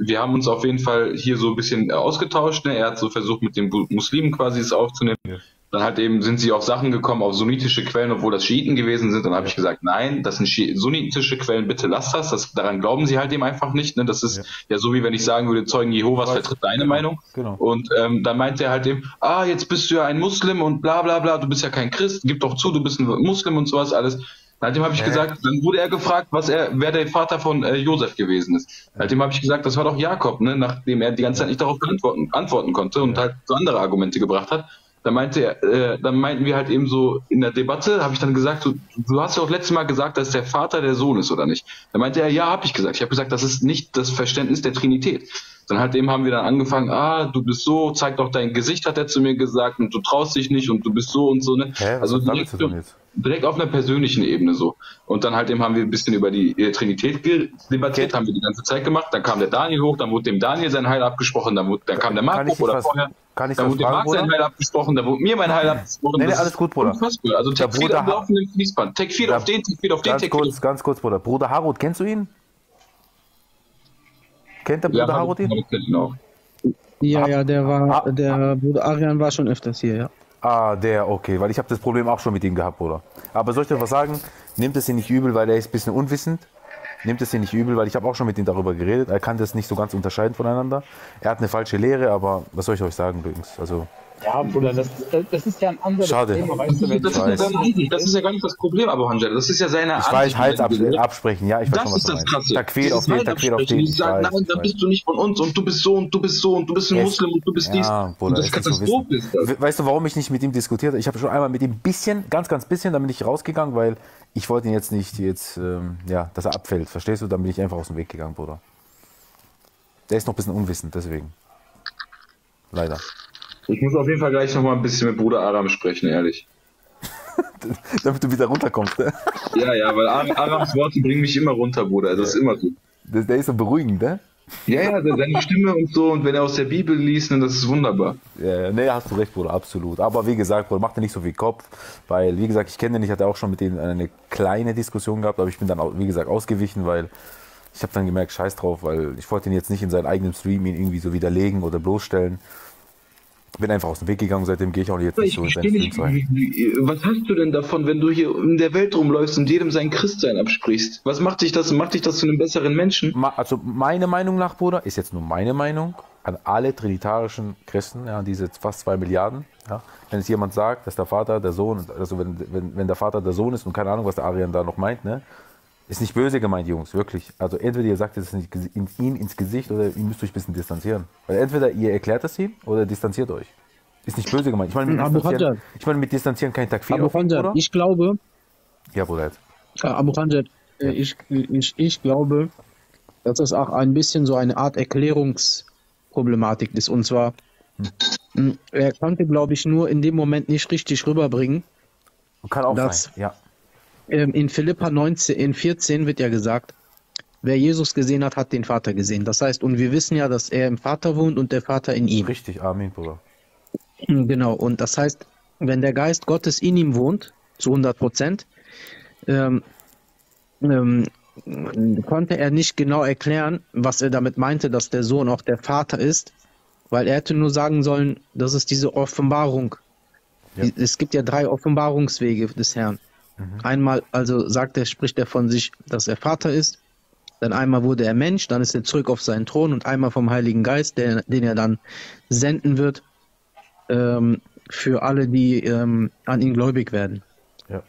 Wir haben uns auf jeden Fall hier so ein bisschen ausgetauscht, ne? Er hat so versucht, mit den Muslimen quasi es aufzunehmen. Ja. Dann halt eben sind sie auf Sachen gekommen, auf sunnitische Quellen, obwohl das Schiiten gewesen sind. Dann habe ich gesagt, nein, das sind sunnitische Quellen, bitte lass das. Daran glauben sie halt eben einfach nicht. Ne? Das ist ja so, wie wenn ich sagen würde, Zeugen Jehovas vertritt deine Meinung. Genau. Und dann meinte er halt eben, ah, jetzt bist du ja ein Muslim und bla bla bla, du bist ja kein Christ, gib doch zu, du bist ein Muslim und sowas alles. Seitdem habe ich gesagt, dann wurde er gefragt, wer der Vater von Josef gewesen ist. Seitdem habe ich gesagt, das war doch Jakob, ne? Nachdem er die ganze Zeit nicht darauf antworten konnte und halt so andere Argumente gebracht hat. Dann meinten wir halt eben so in der Debatte, habe ich dann gesagt, du hast ja auch letztes Mal gesagt, dass der Vater der Sohn ist, oder nicht? Dann meinte er, ja, habe ich gesagt. Ich habe gesagt, das ist nicht das Verständnis der Trinität. Dann halt eben haben wir dann angefangen, ah, du bist so, zeig doch dein Gesicht, hat er zu mir gesagt, und du traust dich nicht und du bist so und so. Ne? Also direkt auf einer persönlichen Ebene so. Und dann halt eben haben wir ein bisschen über die Trinität debattiert, haben wir die ganze Zeit gemacht. Dann kam der Daniel hoch, dann wurde dem Daniel sein Heil abgesprochen, dann kam der Marc hoch oder vorher. Kann ich da wurde Marc sein Heil abgesprochen, da wurde mir mein Heil abgesprochen. Nee, alles gut, Bruder. Also Tekfir am laufenden Fließband. Tekfir auf den, Tekfir auf den, Tekfir. Ganz kurz, Bruder. Bruder Harut, kennst du ihn? Kennt der Bruder Harut ihn? Ja, ja, der Bruder Arian war schon öfters hier, ja. Ah, weil ich habe das Problem auch schon mit ihm gehabt, Bruder. Aber soll ich dir was sagen? Nimmt es ihn nicht übel, weil er ist ein bisschen unwissend. Nimmt es ihn nicht übel, weil ich habe auch schon mit ihm darüber geredet. Er kann das nicht so ganz unterscheiden voneinander. Er hat eine falsche Lehre, aber was soll ich euch sagen, übrigens? Also... Ja, Bruder, das ist ja ein anderes Thema. Weißt du, das ist ja gar nicht das Problem, Abu Khanjar. Das ist ja seine Ansicht. Ich weiß, Hals absprechen, ja, ich weiß schon, was du meinst. Takfir auf den, Takfir auf den. Ich sage, nein, da bist du nicht von uns und du bist so und du bist so und du bist ein Muslim und du bist dies. Und das ist Katastrophe. Weißt du, warum ich nicht mit ihm diskutiert habe? Ich habe schon einmal mit ihm ein bisschen, ganz, ganz bisschen, dann bin ich rausgegangen, weil ich wollte ihn jetzt nicht, dass er abfällt, verstehst du? Dann bin ich einfach aus dem Weg gegangen, Bruder. Der ist noch ein bisschen unwissend, deswegen. Leider. Ich muss auf jeden Fall gleich nochmal ein bisschen mit Bruder Aram sprechen, ehrlich. Damit du wieder runterkommst, ne? Ja, weil Arams Worte bringen mich immer runter, Bruder. Das ist immer so. Der ist so beruhigend, ne? Ja, seine Stimme und so. Und wenn er aus der Bibel liest, dann das ist wunderbar. Ja, ne, hast du recht, Bruder, absolut. Aber wie gesagt, Bruder, mach dir nicht so viel Kopf. Weil, wie gesagt, ich kenne den, ich hatte auch schon mit ihm eine kleine Diskussion gehabt. Aber ich bin dann, wie gesagt, ausgewichen, weil... Ich habe dann gemerkt, scheiß drauf, weil ich wollte ihn jetzt nicht in seinem eigenen Stream irgendwie so widerlegen oder bloßstellen. Bin einfach aus dem Weg gegangen, seitdem gehe ich auch jetzt nicht so in seinen Stream rein. Was hast du denn davon, wenn du hier in der Welt rumläufst und jedem sein Christsein absprichst? Was macht dich das? Macht dich das zu einem besseren Menschen? Also meine Meinung nach, Bruder, ist jetzt nur meine Meinung an alle trinitarischen Christen, ja, diese fast 2 Milliarden. Ja. Wenn es jemand sagt, dass der Vater der Sohn, also wenn der Vater der Sohn ist und keine Ahnung, was der Arian da noch meint, ne? Ist nicht böse gemeint, Jungs, wirklich. Also entweder ihr sagt es ihm ins Gesicht oder ihr müsst euch ein bisschen distanzieren. Weil entweder ihr erklärt es ihm oder distanziert euch. Ist nicht böse gemeint. Ich meine, mit distanzieren kein Takfir. Abu Khanjar, ich glaube... Ja, Bruder. Abu Khanjar, ich glaube, dass das auch ein bisschen so eine Art Erklärungsproblematik ist. Und zwar, er konnte, glaube ich, nur in dem Moment nicht richtig rüberbringen. Kann auch sein, ja. In Philippa 14 wird ja gesagt, wer Jesus gesehen hat, hat den Vater gesehen. Das heißt, und wir wissen ja, dass er im Vater wohnt und der Vater in ihm. Richtig, Amen, Bruder. Genau, und das heißt, wenn der Geist Gottes in ihm wohnt, zu 100%, konnte er nicht genau erklären, was er damit meinte, dass der Sohn auch der Vater ist, weil er hätte nur sagen sollen, das ist diese Offenbarung. Ja. Es gibt ja 3 Offenbarungswege des Herrn. Einmal, also spricht er von sich, dass er Vater ist, dann einmal wurde er Mensch, dann ist er zurück auf seinen Thron und einmal vom Heiligen Geist, den er dann senden wird, für alle, die an ihn gläubig werden. Ja.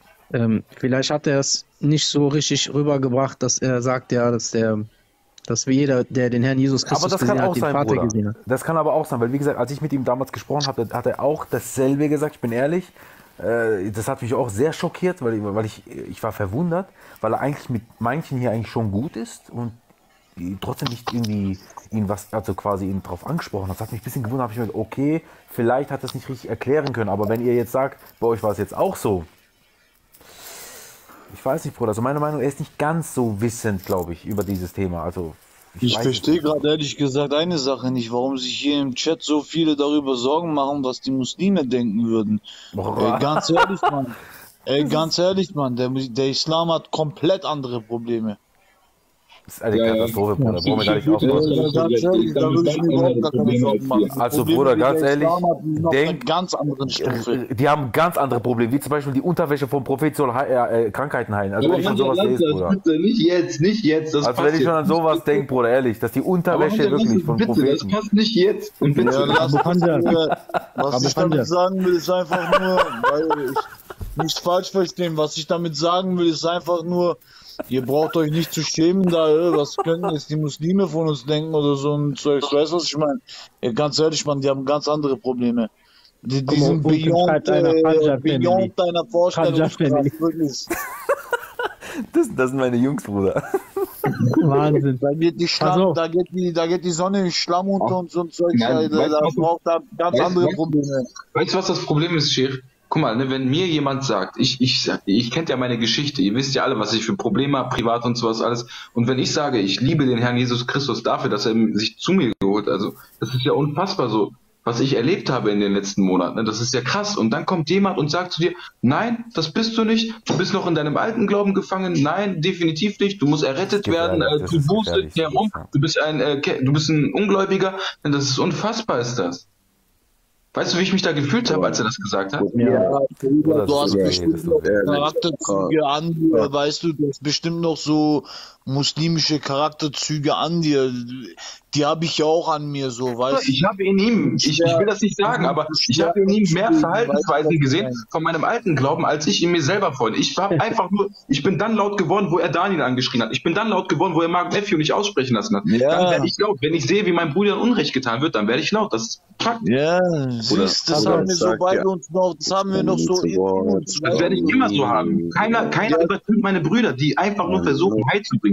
Vielleicht hat er es nicht so richtig rübergebracht, dass er sagt, ja, dass wir jeder, der den Herrn Jesus Christus gesehen hat, den Vater gesehen hat. Das kann aber auch sein, weil wie gesagt, als ich mit ihm damals gesprochen habe, hat er auch dasselbe gesagt, ich bin ehrlich. Das hat mich auch sehr schockiert, weil ich war verwundert, weil er eigentlich mit manchen hier eigentlich schon gut ist und trotzdem nicht irgendwie ihn was, also quasi ihn drauf angesprochen. Das hat mich ein bisschen gewundert, habe ich mir gedacht, okay, vielleicht hat das nicht richtig erklären können, aber wenn ihr jetzt sagt, bei euch war es jetzt auch so. Ich weiß nicht, Bruder, also meine Meinung, er ist nicht ganz so wissend, glaube ich, über dieses Thema. Also ich verstehe gerade ehrlich gesagt eine Sache nicht, warum sich hier im Chat so viele darüber Sorgen machen, was die Muslime denken würden. Ganz ehrlich, Mann. Ey, ganz ehrlich, Mann, der Islam hat komplett andere Probleme. Das ist eine Katastrophe, Bruder. Brauchen wir da nicht aufpassen. Also, Bruder, ganz ehrlich, die haben ganz andere Probleme, wie zum Beispiel die Unterwäsche vom Prophet soll Krankheiten heilen. Also, wenn ich an sowas lese, Bruder. Nicht jetzt. Also, wenn ich schon an sowas denke, Bruder, ehrlich, dass die Unterwäsche wirklich vom Propheten. Das passt nicht jetzt. Und bitte, was ich damit sagen will, ist einfach nur, weil ich nicht falsch verstehen, was ich damit sagen will, ist einfach nur, ihr braucht euch nicht zu schämen, da, was könnten jetzt die Muslime von uns denken oder so ein Zeug. Weißt du, was ich meine? Ja, ganz ehrlich, Mann, die haben ganz andere Probleme. Die sind beyond deiner Vorstellung. Das sind meine Jungs, Bruder. Wahnsinn. Da geht die Sonne in Schlamm unter und so ein Zeug. Da braucht ganz andere Probleme. Weißt du, was das Problem ist, Schief? Guck mal, ne, wenn mir jemand sagt, ich kennt ja meine Geschichte, ihr wisst ja alle, was ich für Probleme habe, privat und sowas alles. Und wenn ich sage, ich liebe den Herrn Jesus Christus dafür, dass er sich zu mir geholt, also das ist ja unfassbar so, was ich erlebt habe in den letzten Monaten, ne, das ist ja krass. Und dann kommt jemand und sagt zu dir, nein, das bist du nicht, du bist noch in deinem alten Glauben gefangen, nein, definitiv nicht, du musst errettet werden, du boostest hier rum, du bist ein Ungläubiger, denn das ist unfassbar, ist das. Weißt du, wie ich mich da gefühlt habe, als er das gesagt hat? Ja, du hast bestimmt noch Charakterzüge an dir, weißt du, du hast bestimmt noch so muslimische Charakterzüge an dir, die habe ich ja auch an mir, so, weißt du. Ich habe in ihm, ich will das nicht sagen, aber ich habe in ihm mehr Verhaltensweisen gesehen von meinem alten Glauben, als ich in mir selber freue. Ich habe einfach nur, ich bin dann laut geworden, wo er Daniel angeschrien hat. Ich bin dann laut geworden, wo er Mark Matthew nicht aussprechen lassen hat. Ja. Dann werde ich laut. Wenn ich sehe, wie meinem Bruder Unrecht getan wird, dann werde ich laut. Das ist praktisch. Ja, siehst, das haben wir so bei uns noch, das haben wir noch so. Das werde ich immer so haben. Keiner übertrifft meine Brüder, die einfach nur versuchen, Heil zu bringen.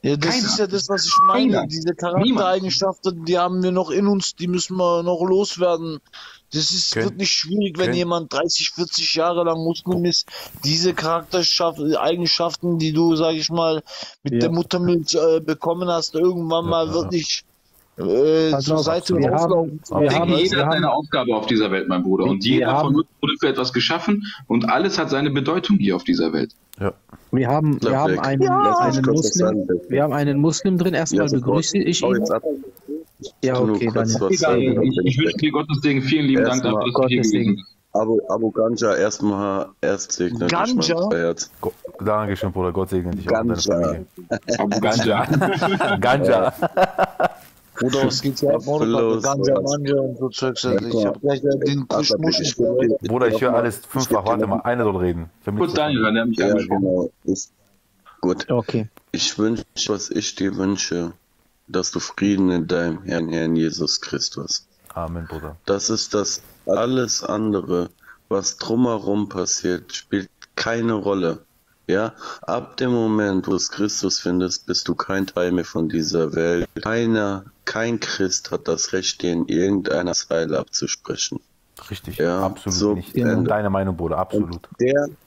Ja, das ist ja das, was ich meine. Keiner. Diese Charaktereigenschaften, die haben wir noch in uns, die müssen wir noch loswerden. Das ist, wird nicht schwierig, wenn jemand 30, 40 Jahre lang Muslim ist. Diese Charaktereigenschaften, die du, sag ich mal, mit der Muttermilch bekommen hast, irgendwann mal wird nicht zur Seite laufen. Jeder hat seine Aufgabe auf dieser Welt, mein Bruder. Und jeder von uns wurde für etwas geschaffen und alles hat seine Bedeutung hier auf dieser Welt. Ja. Wir haben einen Muslim drin. Erstmal ja, so begrüße ich ihn. Ja, okay, dann. Ich wünsche dir Gottes Segen. Vielen lieben Dank dafür, dass du hier gewesen bist. Abu Khanjar, erstmal segne dich, mein Herz. Dankeschön, Bruder. Gott segne dich. Abu Khanjar. Khanjar. Bruder, es geht ja morgen und so Zeugs. Ich hab gleich den Kuschmusch. Bruder, ich höre alles fünffach. Warte mal, einer soll reden. Gut, Daniel, dann nehme ich genau. Gut. Okay. Ich wünsche, was ich dir wünsche, dass du Frieden in deinem Herrn Jesus Christus. Amen, Bruder. Das ist das alles andere, was drumherum passiert, spielt keine Rolle. Ja, ab dem Moment, wo du Christus findest, bist du kein Teil mehr von dieser Welt. Kein Christ hat das Recht, dir in irgendeiner Zeile abzusprechen. Richtig, ja, absolut so nicht. Deine Meinung, Bruder, absolut.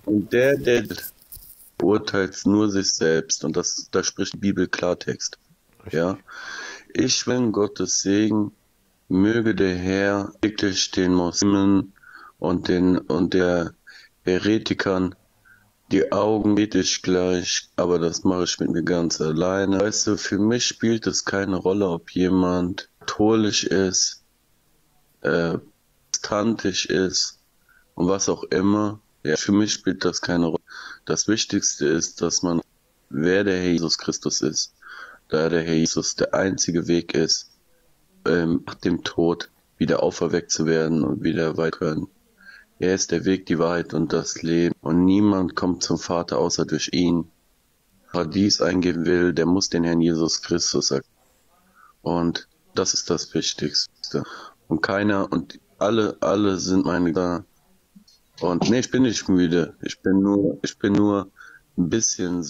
Und der beurteilt nur sich selbst. Und da spricht die Bibel Klartext. Richtig. Ja, ich wünsche Gottes Segen, möge der Herr wirklich den Muslimen und der Heretikern die Augen ich gleich, aber das mache ich mit mir ganz alleine. Weißt du, für mich spielt es keine Rolle, ob jemand katholisch ist, protestantisch ist und was auch immer. Ja, für mich spielt das keine Rolle. Das Wichtigste ist, dass man, wer der Herr Jesus Christus ist, da der Herr Jesus der einzige Weg ist, nach dem Tod wieder auferweckt zu werden und wieder weit können. Er ist der Weg, die Wahrheit und das Leben. Und niemand kommt zum Vater außer durch ihn. Wer dies eingeben will, der muss den Herrn Jesus Christus erkennen. Und das ist das Wichtigste. Und keiner und alle sind meine da. Und nee, ich bin nicht müde. Ich bin nur ein bisschen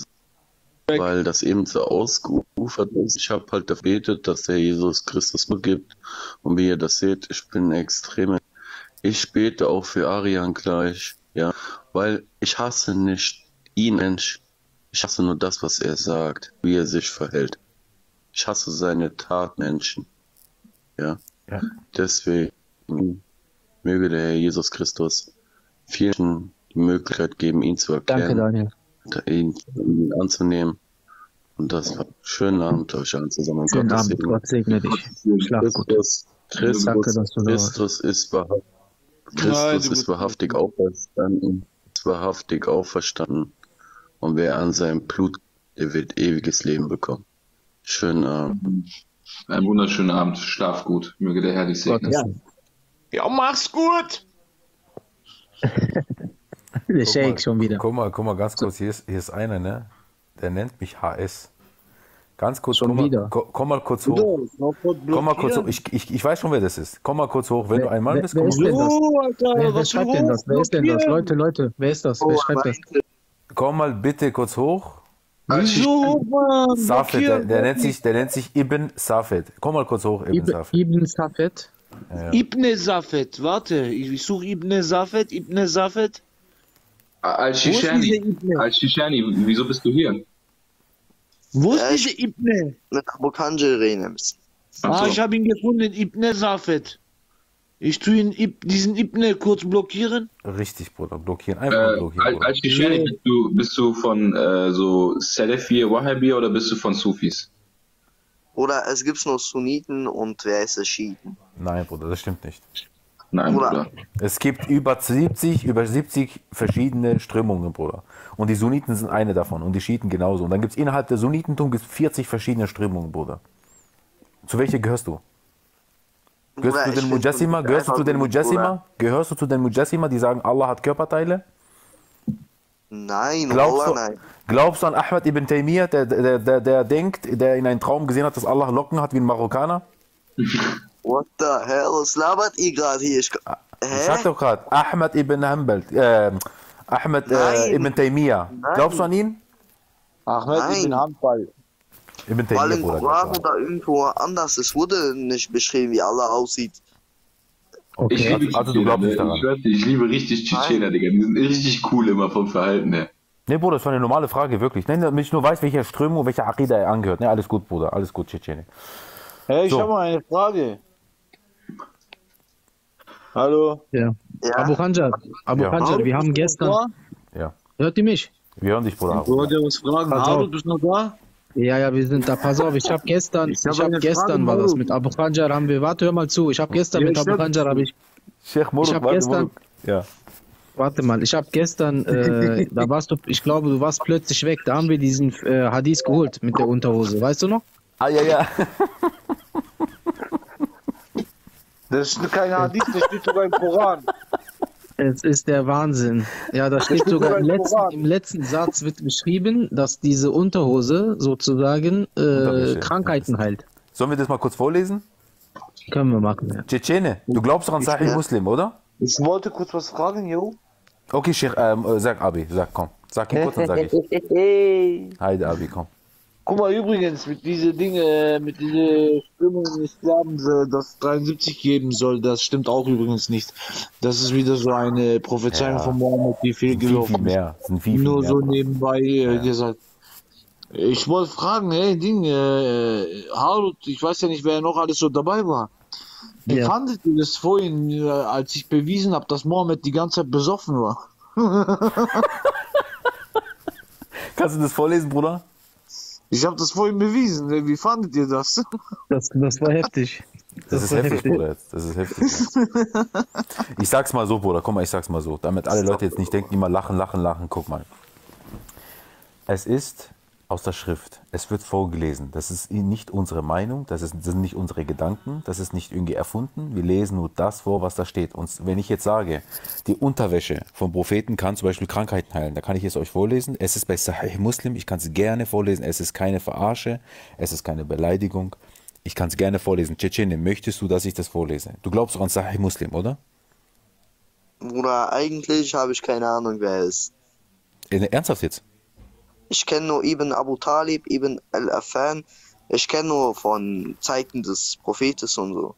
weil das eben so ausgeufert ist. Ich habe halt gebetet, dass der Jesus Christus nur gibt. Und wie ihr das seht, ich bin extrem. Ich bete auch für Arian gleich, ja, weil ich hasse nicht ihn, Mensch. Ich hasse nur das, was er sagt, wie er sich verhält. Ich hasse seine Tatmenschen, ja. Ja. Deswegen möge der Herr Jesus Christus vielen die Möglichkeit geben, ihn zu erkennen. Danke, Daniel. Ihn anzunehmen. Und das war schönen Abend euch allen zusammen. Schönen Abend, Gott segne dich. Schlaf gut. Christus ist wahrhaftig. Christus ist wahrhaftig auferstanden, und wer an seinem Blut, der wird ewiges Leben bekommen. Schönen Abend. Einen wunderschönen Abend. Schlaf gut. Möge der Herr dich segnen. Ja. Ja, mach's gut. Der Shake schon wieder. Guck mal, ganz kurz. Hier ist einer, ne? Der nennt mich HS. Ganz kurz, komm mal kurz hoch. Komm mal kurz hoch. Ich weiß schon, wer das ist. Komm mal kurz hoch. Wenn du ein Mann bist, komm mal hoch. Wer schreibt denn das? Wer ist denn das? Leute, wer ist das? Wer schreibt das? Komm mal bitte kurz hoch. Wieso, Mann? Safet, der nennt sich Ibn Safet. Komm mal kurz hoch, Ibn Safet. Ibn Safet? Ja. Ibn Safet, warte. Ich suche Ibn Safet. Ibn Safet. Al-Shishani, wieso bist du hier? Wo ist diese Ibn? Mit Abu Khanjar reden. Ah, ich habe ihn gefunden, Ibn Safet. Ich tue ihn, diesen Ibn kurz blockieren. Richtig, Bruder, blockieren. Einfach blockieren. Al-Shishani, bist du von so Salafi, Wahhabi oder bist du von Sufis? Oder es gibt nur Sunniten und wer ist es? Schiiten. Nein, Bruder, das stimmt nicht. Nein, Bruder. Es gibt über 70 verschiedene Strömungen, Bruder. Und die Sunniten sind eine davon und die Schiiten genauso. Und dann gibt es innerhalb der Sunnitentum 40 verschiedene Strömungen, Bruder. Zu welcher gehörst du? Gehörst du zu den Mujassima, die sagen, Allah hat Körperteile? Nein, nein. Glaubst du an Ahmad ibn Taymiyyah, der denkt, der in einem Traum gesehen hat, dass Allah Locken hat wie ein Marokkaner? What the hell? Was labert ihr gerade hier? Ich sag doch gerade, Ahmad ibn Hanbal, ibn Taymiyyah. Nein. Glaubst du an ihn? Ahmad ibn Hanbal. Weil im Koran oder irgendwo anders, es wurde nicht beschrieben, wie Allah aussieht. Okay. Ich liebe du glaubst nicht daran. Ich liebe richtig Tschetschener, Digga. Die sind richtig cool immer vom Verhalten her. Ne, Bruder, das war eine normale Frage, wirklich. Nein, damit ich nur weiß, welcher Strömung und welcher Akida er angehört. Ne, alles gut, Bruder, alles gut, Tschetschener. Hey, ich habe mal eine Frage. Hallo? Ja. Abu Khanjar, wir haben gestern... Ja. Hört ihr mich? Wir hören dich, Bruder. Du wolltest uns fragen, Harut, bist du noch da? Ja, wir sind da. Pass auf, ich habe gestern, war das mit Abu Khanjar, haben wir, warte, hör mal zu, ich habe gestern mit Abu Khanjar, da warst du, ich glaube, du warst plötzlich weg, da haben wir diesen Hadith geholt mit der Unterhose, weißt du noch? Ah, ja. Das ist kein Hadith, das steht sogar im Koran. Es ist der Wahnsinn. Ja, da steht sogar im letzten Satz wird beschrieben, dass diese Unterhose sozusagen Krankheiten heilt. Sollen wir das mal kurz vorlesen? Können wir machen, ja. Tschetschene, du glaubst doch an Sahih Muslim, oder? Ich wollte kurz was fragen, Jo. Okay, Sheikh, sag Abi, sag ihm kurz, dann sag ich. Heide Abi, komm. Guck mal, übrigens, mit dieser Stimmung des Islams, dass 73 geben soll, das stimmt auch übrigens nicht. Das ist wieder so eine Prophezeiung von Mohammed, die fehlgelaufen ist. Nur so nebenbei gesagt. Ich wollte fragen, hey, Harut, ich weiß ja nicht, wer noch alles so dabei war. Wie fandet ihr das vorhin, als ich bewiesen habe, dass Mohammed die ganze Zeit besoffen war? Kannst du das vorlesen, Bruder? Ich habe das vorhin bewiesen. Wie fandet ihr das? Das war heftig. Das ist heftig, Bruder. Das ist heftig. Ich sag's mal so, Bruder. Komm mal, ich sag's mal so. Damit alle Leute jetzt nicht denken, immer lachen. Guck mal. Es ist aus der Schrift. Es wird vorgelesen. Das ist nicht unsere Meinung. Das sind nicht unsere Gedanken. Das ist nicht irgendwie erfunden. Wir lesen nur das vor, was da steht. Und wenn ich jetzt sage, die Unterwäsche vom Propheten kann zum Beispiel Krankheiten heilen, da kann ich es euch vorlesen. Es ist bei Sahih Muslim. Ich kann es gerne vorlesen. Es ist keine Verarsche. Es ist keine Beleidigung. Ich kann es gerne vorlesen. Tschetschene, möchtest du, dass ich das vorlese? Du glaubst doch an Sahih Muslim, oder? Bruder, eigentlich habe ich keine Ahnung, wer er ist. Ernsthaft jetzt? Ich kenne nur Ibn Abu Talib, Ibn al-Affan. Ich kenne nur von Zeiten des Prophetes und so.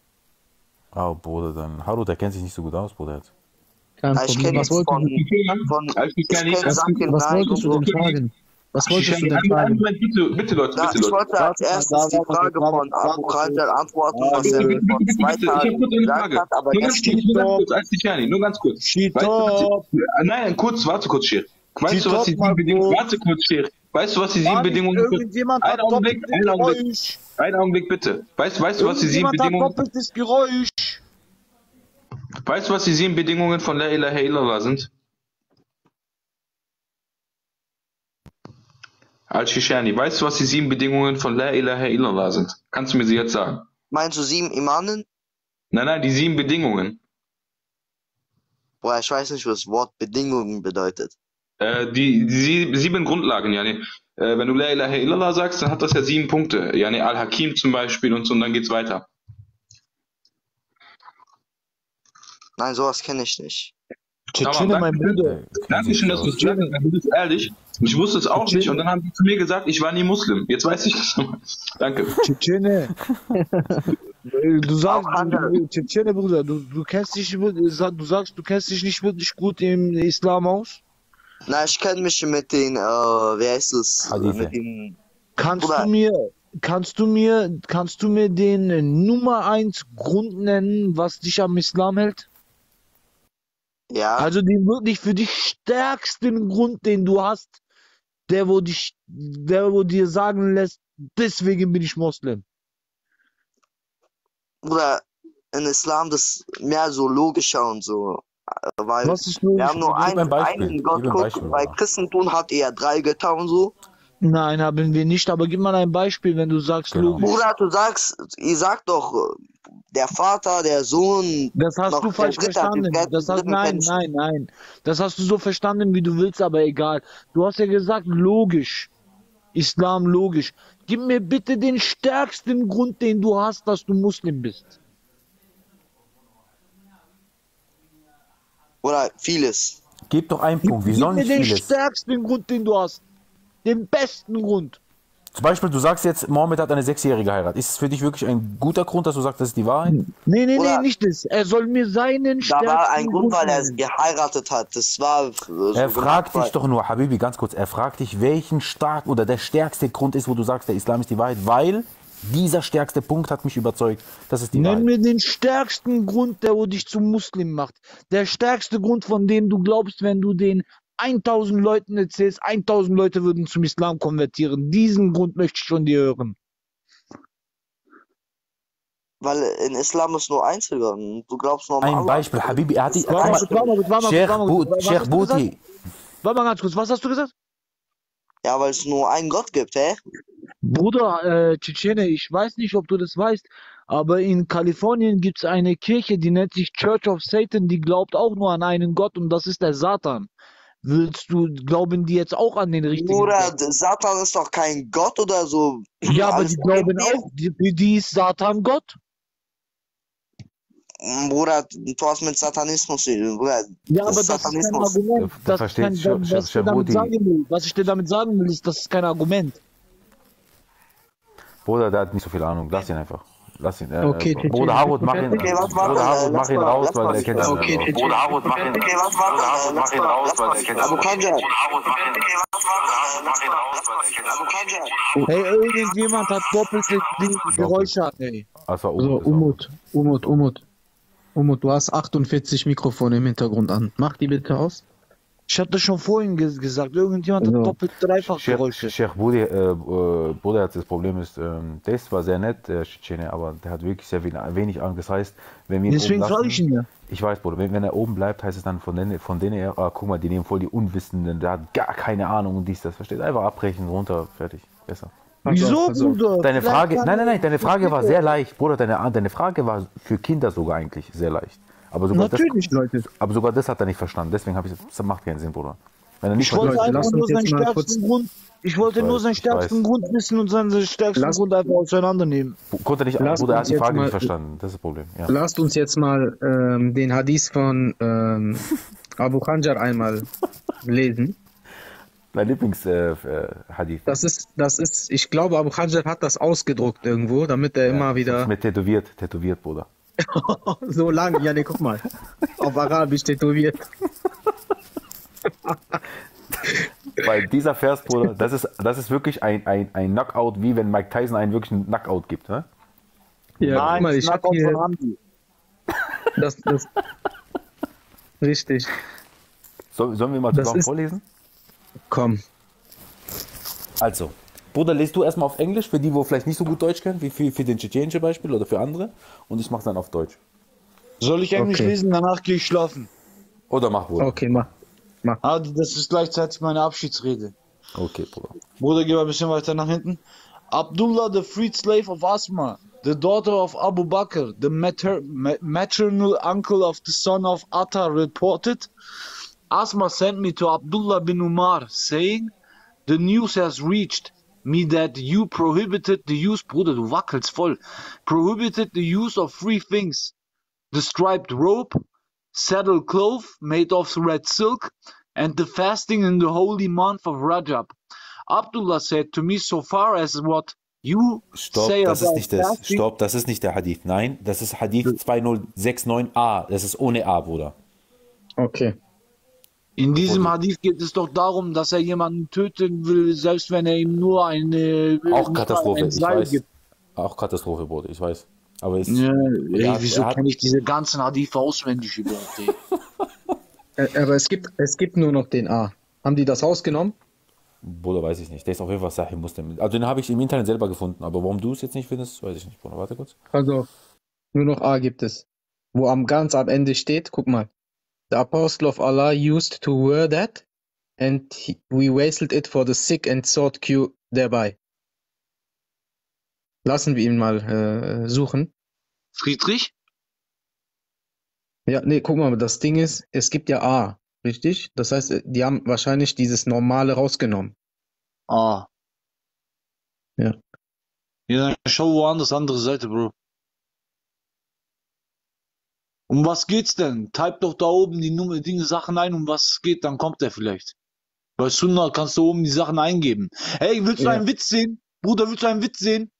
Oh, Bruder, dann. Harut, der kennt sich nicht so gut aus, Bruder. Ich kenne was wolltest du denn fragen? Bitte, Leute, bitte, ich wollte als erstes die Frage von Abu Khanjar antworten, was er von 2 Tagen gesagt hat, aber jetzt steht nur ganz kurz. Nein, kurz, warte kurz, Sheikh. Weißt du, was die 7 Bedingungen? Warte kurz, Sheikh. Weißt du, was die 7 Bedingungen sind? Ein Augenblick, bitte. Weißt du, was die 7 Bedingungen sind? Weißt du, was die 7 Bedingungen von La ilaha illallah sind? Al-Shishani, weißt du, was die 7 Bedingungen von La ilaha illallah sind? Kannst du mir sie jetzt sagen? Meinst du 7 Imanen? Nein, nein, die 7 Bedingungen. Boah, ich weiß nicht, was das Wort Bedingungen bedeutet. Die 7 Grundlagen, yani. Wenn du La ilaha illallah sagst, dann hat das ja 7 Punkte. Yani Al-Hakim zum Beispiel und so, und dann geht's weiter. Nein, sowas kenne ich nicht. Dankeschön, dass du es gesagt hast. Du bist ehrlich. Ich wusste es auch nicht. Und dann haben die zu mir gesagt, ich war nie Muslim. Jetzt weiß ich das nochmal. Danke. Tschetschene. Du sagst, Tschetschene, Bruder, du kennst dich nicht wirklich gut im Islam aus? Nein, ich kenne mich mit den, wie heißt es? Kannst du mir den Nummer 1 Grund nennen, was dich am Islam hält? Ja. Also den wirklich für dich stärksten Grund, den du hast, der wo dir sagen lässt, deswegen bin ich Moslem. Oder in Islam das mehr so logischer und so. Weil wir haben nur einen Gott, guck, bei Christentum hat er 3 Götter und so. Nein, haben wir nicht, aber gib mal ein Beispiel, wenn du sagst, genau. Logisch. Bruder, ihr sagt doch, der Vater, der Sohn. Das hast du falsch verstanden. Nein. Das hast du so verstanden, wie du willst, aber egal. Du hast ja gesagt, logisch. Islam logisch. Gib mir bitte den stärksten Grund, den du hast, dass du Muslim bist. Oder vieles. Gib doch einen Punkt, wir sollen nicht vieles. Gib mir den stärksten Grund, den du hast. Den besten Grund. Zum Beispiel, du sagst jetzt, Mohammed hat eine 6-Jährige geheiratet. Ist es für dich wirklich ein guter Grund, dass du sagst, das ist die Wahrheit? Nee, nee, oder nee, nicht das. Er soll mir seinen stärksten Grund. Da war ein Grund, weil er geheiratet hat. Das war... So er fragt dich doch nur, Habibi, ganz kurz, er fragt dich, welchen stark oder der stärkste Grund ist, wo du sagst, der Islam ist die Wahrheit, weil dieser stärkste Punkt hat mich überzeugt, dass es die Wahrheit ist. Nenn mir den stärksten Grund, der dich zum Muslim macht. Der stärkste Grund, von dem du glaubst, wenn du den 1000 Leuten erzählst, 1000 Leute würden zum Islam konvertieren. Diesen Grund möchte ich von dir hören. Weil in Islam ist nur Einzelnen. Du glaubst nur ein Beispiel, Habibi, er hat dich... Sheikh Bouti. Warte mal ganz kurz, was hast du gesagt? Ja, weil es nur einen Gott gibt, hä? Bruder, Tschetschene, ich weiß nicht, ob du das weißt, aber in Kalifornien gibt es eine Kirche, die nennt sich Church of Satan, die glaubt auch nur an einen Gott und das ist der Satan. Willst du, glauben die jetzt auch an den richtigen Oder Gott? Satan ist doch kein Gott oder so. Ja, aber die glauben auch, die ist Satan Gott. Bruder, du hast mit Satanismus... Bruder, ja, aber Satanismus. Das ist kein Argument. Was ich dir damit sagen will, ist, das ist kein Argument. Bruder, der hat nicht so viel Ahnung. Lass ihn einfach. Lass ihn. Okay, Bruder Harut, mach ihn raus, weil er kennt ihn. Okay, Bruder Harut, mach ihn raus, weil er kennt ihn. Abu Khanjar. Hey, irgendjemand hat doppelte Geräusche. Also, Umut, du hast 48 Mikrofone im Hintergrund an. Mach die bitte aus. Ich hatte schon vorhin gesagt, irgendjemand hat doppelt dreifach Geräusche. Sheikh Bruder, das Problem ist, das war sehr nett, der Tschetschene, aber der hat wirklich sehr wenig Ahnung. Das heißt, wenn wir ihn deswegen soll ich ihn ja. Ich weiß, Bruder, wenn er oben bleibt, heißt es dann von denen her, ah, guck mal, die nehmen voll die Unwissenden, der hat gar keine Ahnung und dies, das versteht. Einfach abbrechen, runter, fertig, besser. Wieso, Bruder? Deine Frage, nein, deine Frage war sehr leicht, Bruder, deine Frage war für Kinder sogar eigentlich sehr leicht. Aber sogar natürlich, das, Leute. Aber sogar das hat er nicht verstanden. Deswegen habe ich das macht keinen Sinn, Bruder. Wenn er nicht ich wollte nur seinen stärksten Grund wissen und seinen stärksten Grund einfach auseinandernehmen. Konnte nicht, Bruder, er hat die Frage nicht verstanden. Das ist das Problem. Ja. Lasst uns jetzt mal den Hadith von Abu Khanjar einmal lesen. Mein Lieblings-Hadith. Das ist, ich glaube, Abu Khanjar hat das ausgedruckt irgendwo, damit er immer wieder... Das ist mit tätowiert, Bruder. So lang, ja, ne, guck mal. Auf Arabisch tätowiert. Weil dieser Vers, Bruder, das ist wirklich ein Knockout, wie wenn Mike Tyson einen wirklichen Knockout gibt, ne? Ja, nein, guck mal, ich hab hier... Das richtig. Sollen wir mal zusammen vorlesen? Komm. Also, Bruder, lest du erstmal auf Englisch, für die, wo vielleicht nicht so gut Deutsch können, wie für den tschetschenische Beispiel oder für andere. Und ich mach's dann auf Deutsch. Soll ich Englisch lesen? Danach gehe ich schlafen. Oder mach, Bruder. Okay, mach. Ah, das ist gleichzeitig meine Abschiedsrede. Okay, Bruder. Bruder, geh mal ein bisschen weiter nach hinten. Abdullah, the freed slave of Asma, the daughter of Abu Bakr, the maternal uncle of the son of Atta, reported... Asma sent me to Abdullah bin Umar, saying, the news has reached me that you prohibited the use, Bruder, du wackelst voll, prohibited the use of three things, the striped rope, saddle cloth made of red silk, and the fasting in the holy month of Rajab. Abdullah said to me, so far as what you say about fasting. Stopp, das ist nicht der Hadith. Nein, das ist Hadith 2069a. Das ist ohne A, Bruder. Okay. In diesem Hadith geht es doch darum, dass er jemanden töten will, selbst wenn er ihm nur eine... Auch Katastrophe, ich weiß. Auch Katastrophe, Bruder, ich weiß. Aber es... Ja, ey, wieso kenne ich diese ganzen Hadith auswendig überhaupt? Aber es gibt nur noch den A. Haben die das rausgenommen? Bruder, weiß ich nicht. Der ist auf jeden Fall Sahih Muslim. Also den habe ich im Internet selber gefunden, aber warum du es jetzt nicht findest, weiß ich nicht, Bruder. Warte kurz. Also, nur noch A gibt es. Wo ganz am Ende steht, guck mal. The Apostle of Allah used to wear that, and we wasted it for the sick and sought cure thereby. Lassen wir ihn mal suchen. Friedrich? Ja, nee, guck mal, das Ding ist, es gibt ja A, richtig? Das heißt, die haben wahrscheinlich dieses Normale rausgenommen. A. Ja. Ja, schau woanders, andere Seite, Bro. Um was geht's denn? Type doch da oben die Nummer, die Sachen ein, um was es geht, dann kommt er vielleicht. Bei Sunna kannst du oben die Sachen eingeben. Hey, willst du einen Witz sehen? Bruder, willst du einen Witz sehen?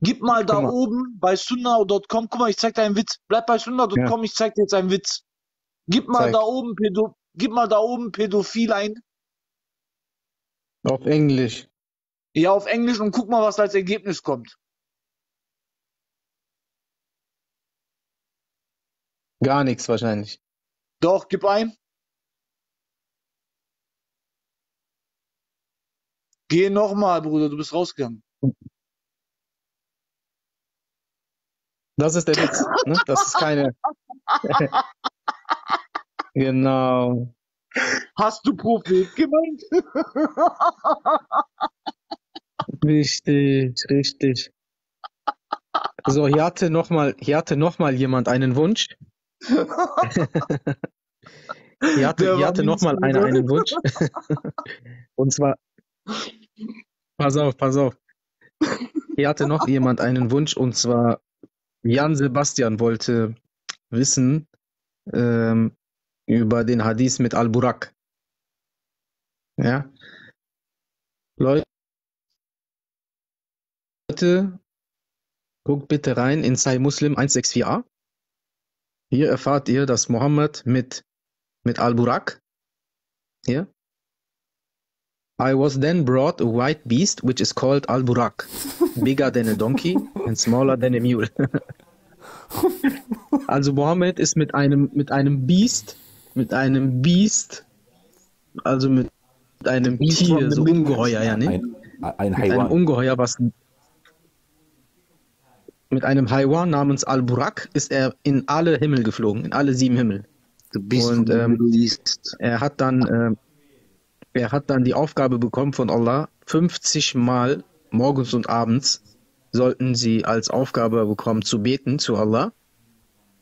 Gib mal da oben bei sunna.com, guck mal, ich zeig dir einen Witz. Bleib bei sunna.com, ich zeig dir jetzt einen Witz. Gib mal da oben Pädophil ein. Auf Englisch. Ja, auf Englisch und guck mal, was als Ergebnis kommt. Gar nichts wahrscheinlich. Doch, gib ein. Geh nochmal, Bruder, du bist rausgegangen. Das ist der Witz, ne? Das ist keine... Genau. Hast du Prophet gemeint? Richtig. So, hier hatte nochmal jemand einen Wunsch. Hier hatte nochmal einer einen Wunsch. Und zwar, pass auf. Hier hatte noch jemand einen Wunsch, und zwar Jan Sebastian wollte wissen über den Hadith mit Al-Burak. Ja. Leute, guckt bitte rein in Sahih Muslim 164a. Hier erfahrt ihr, dass Mohammed mit Al-Burak, hier, I was then brought a white beast, which is called Al-Burak, bigger than a donkey and smaller than a mule. Also Mohammed ist mit einem Tier, so Ungeheuer, ja, ne? Ein Ungeheuer, was... Mit einem Haiwan namens Al-Burak ist er in alle Himmel geflogen, in alle 7 Himmel. Und er hat dann die Aufgabe bekommen von Allah, 50 Mal morgens und abends sollten sie als Aufgabe bekommen, zu beten zu Allah.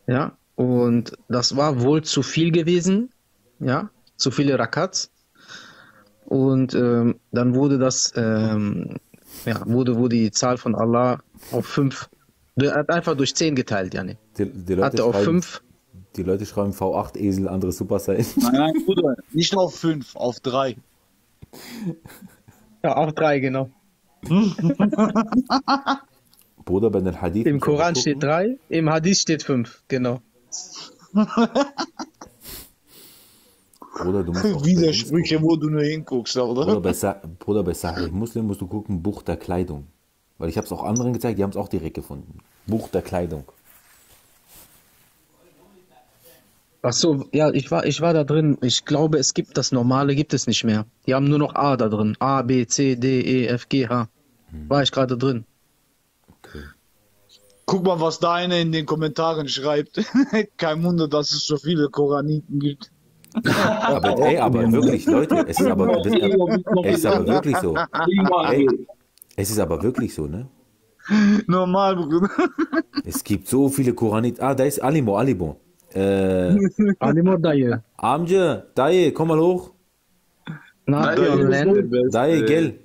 Ja, und das war wohl zu viel gewesen, ja, zu viele Rakats. Und dann wurde das, wurde die Zahl von Allah auf 5. Er hat einfach durch 10 geteilt, Janni. Die Leute schreiben V8 Esel, andere Super Saiyan. Nein, Bruder, nicht auf 5, auf 3. Ja, auch 3, genau. Bruder, bei den Hadith. Im Koran steht 3, im Hadith steht 5, genau. Bruder, du musst wieder Sprüche, wo du nur hinguckst, oder? Bruder, bei Sahih Muslim musst du gucken, Buch der Kleidung. Weil ich habe es auch anderen gezeigt, die haben es auch direkt gefunden. Buch der Kleidung. Ach so, ja, ich war da drin. Ich glaube, es gibt das Normale, gibt es nicht mehr. Die haben nur noch A da drin. A, B, C, D, E, F, G, H. War ich gerade drin. Okay. Guck mal, was da einer in den Kommentaren schreibt. Kein Wunder, dass es so viele Koraniten gibt. Aber, ey, aber wirklich, Leute, es ist aber wirklich so. Ey, es ist aber wirklich so, ne? Normal, Bruder. Es gibt so viele Koraniten. Ah, da ist Alimo. Alimo Daye. Amje, Daye, komm mal hoch. Na, Daye, gell.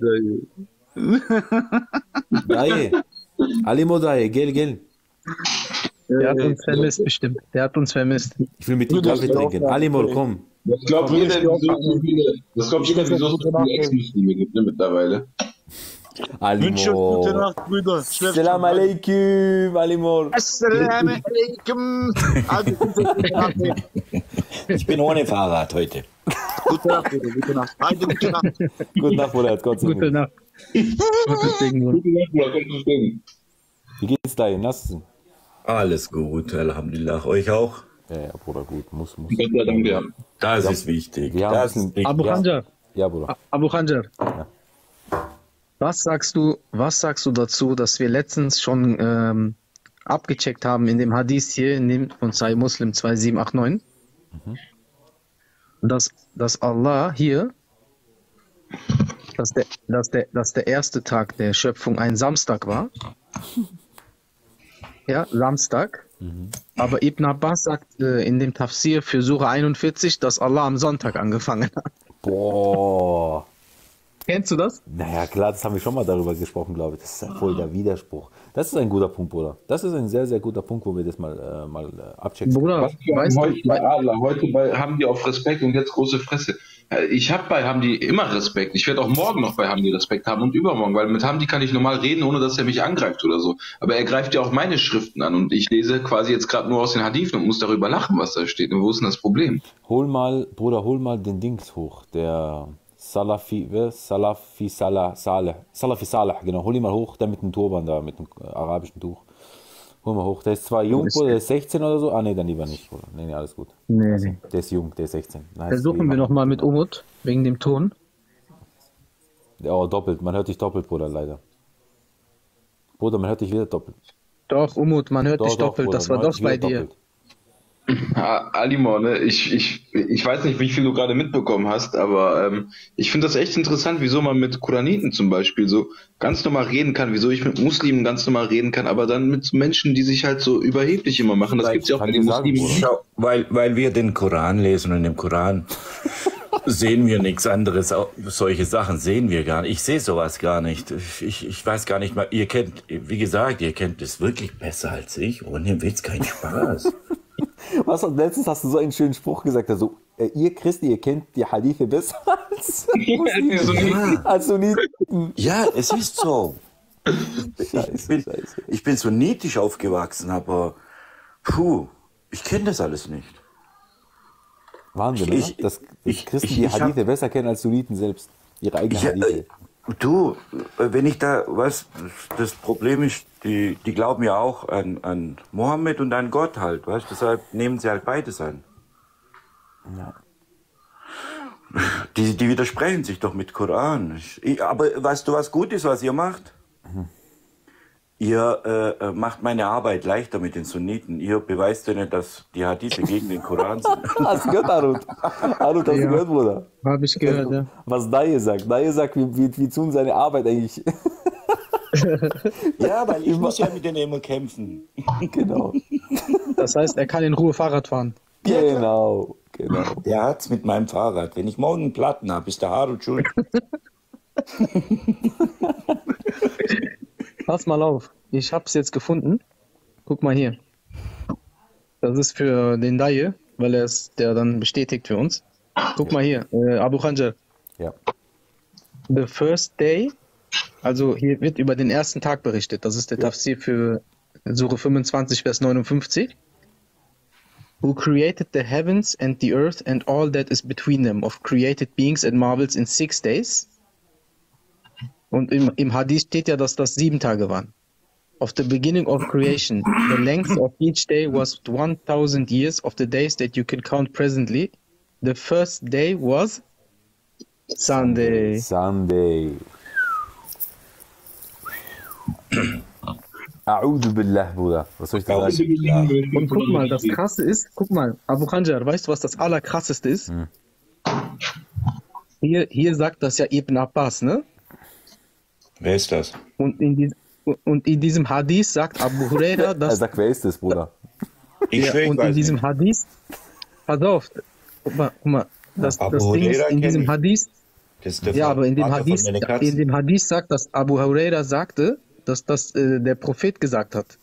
Daye. Alimo Daye, gell, gell. Der hat uns vermisst, bestimmt. Der hat uns vermisst. Ich will mit dir Kaffee trinken. Alimor, komm. Ich glaube, jeder, der so viele Ex-Muslime gibt, ne, mittlerweile. Alimor. Gute Nacht, Brüder. Salam alaikum, Alimor. Assalamu alaikum. Ich bin ohne Fahrrad heute. Gute Nacht, Bruder. Gute Nacht. Gute Nacht. Gute Nacht, Bruder. Gott sei Dank. Gute Nacht. Gute Nacht, Bruder. Wie geht's da hin? Alles gut, Alhamdulillah. Euch auch? Ja, Bruder, gut. Muss. Ja. Das ist wichtig. Abu Khanjar. Ja, Bruder. Abu Khanjar. Ja. Was sagst du dazu, dass wir letztens schon abgecheckt haben in dem Hadith hier, in dem von Sahih Muslim 2789, dass Allah hier, dass der erste Tag der Schöpfung ein Samstag war? Ja, Samstag. Aber Ibn Abbas sagt in dem Tafsir für Sure 41, dass Allah am Sonntag angefangen hat. Boah. Kennst du das? Naja, klar, das haben wir schon mal darüber gesprochen, glaube ich. Das ist ja voll der Widerspruch. Das ist ein guter Punkt, Bruder. Das ist ein sehr, sehr guter Punkt, wo wir das mal abchecken. Bruder, heute haben die auf Respekt und jetzt große Fresse. Ich habe bei Hamdi immer Respekt. Ich werde auch morgen noch bei Hamdi Respekt haben und übermorgen, weil mit Hamdi kann ich normal reden, ohne dass er mich angreift oder so. Aber er greift ja auch meine Schriften an und ich lese quasi jetzt gerade nur aus den Hadithen und muss darüber lachen, was da steht. Und wo ist denn das Problem? Bruder, hol mal den Dings hoch, der Salafi Salah, genau. Hol ihn mal hoch, der mit dem Turban da, mit dem arabischen Tuch. Hol mal hoch. Der ist zwar jung, Bruder, der ist 16 oder so. Ah, nee, dann lieber nicht. Bruder. Nee, alles gut. Nee. Der ist jung, der ist 16. Nice. Versuchen wir nochmal mit Umut, wegen dem Ton. Oh, doppelt. Man hört dich doppelt, Bruder, leider. Bruder, man hört dich wieder doppelt. Doch, Umut, man hört dich doppelt. Bruder, das war doch bei dir. Doppelt. Alimor, ne? Ich weiß nicht, wie viel du gerade mitbekommen hast, aber ich finde das echt interessant, wieso man mit Koraniten zum Beispiel so ganz normal reden kann, wieso ich mit Muslimen ganz normal reden kann, aber dann mit Menschen, die sich halt so überheblich immer machen. Das gibt es ja auch bei den Muslimen. Weil wir den Koran lesen und im Koran sehen wir nichts anderes. Solche Sachen sehen wir gar nicht. Ich sehe sowas gar nicht. Ich weiß gar nicht mal. Wie gesagt, ihr kennt es wirklich besser als ich. Ohne Witz, kein Spaß. Was, letztens hast du so einen schönen Spruch gesagt, also ihr Christen, ihr kennt die Hadithe besser als Sunniten. Ja, es ist so. Ich bin sunnitisch aufgewachsen, aber puh, ich kenne das alles nicht. Wahnsinn, oder? Dass Christen die Hadithe besser kennen als Sunniten selbst, ihre eigenen Hadithe. Du, wenn ich da, was, das Problem ist, die glauben ja auch an Mohammed und an Gott halt, weißt du, deshalb nehmen sie halt beides an. Ja. Die widersprechen sich doch mit Koran. Aber weißt du, was gut ist, was ihr macht? Ihr macht meine Arbeit leichter mit den Sunniten. Ihr beweist denen, dass die Hadithe gegen den Koran sind. Hast du gehört, Harut? Harut, hast du gehört, Bruder? Hab ich gehört, ja. Was Daye sagt. Daye sagt, wir tun seine Arbeit eigentlich. Ja, weil ich muss ja mit denen immer kämpfen. Genau. Das heißt, er kann in Ruhe Fahrrad fahren. Genau. Der hat's mit meinem Fahrrad. Wenn ich morgen einen Platten habe, ist der Harut schuld. Pass mal auf, ich hab's jetzt gefunden. Guck mal hier. Das ist für den Daye, weil er ist der dann bestätigt für uns. Guck mal hier, Abu Khanjar. Ja. the first day, also hier wird über den ersten Tag berichtet. Das ist der Tafsir für Sure 25, Vers 59. Who created the heavens and the earth and all that is between them of created beings and marvels in 6 days. Und im Hadith steht ja, dass das 7 Tage waren. Of the beginning of creation, the length of each day was 1000 years of the days that you can count presently. The first day was Sunday. Sunday. A'udhu billah, Bruder. Was soll ich da sagen? Und guck mal, das Krasse ist, guck mal, Abu Khanjar, weißt du, was das Allerkrasseste ist? Hm. Hier sagt das ja Ibn Abbas, ne? Wer ist das? Und in diesem Hadith sagt Abu Huraira, dass... Er sagt, wer ist das, Bruder? Diesem Hadith... Pass auf, guck mal, das Ding ist, in diesem Hadith... In dem Hadith sagt, dass Abu Huraira sagte, dass das der Prophet gesagt hat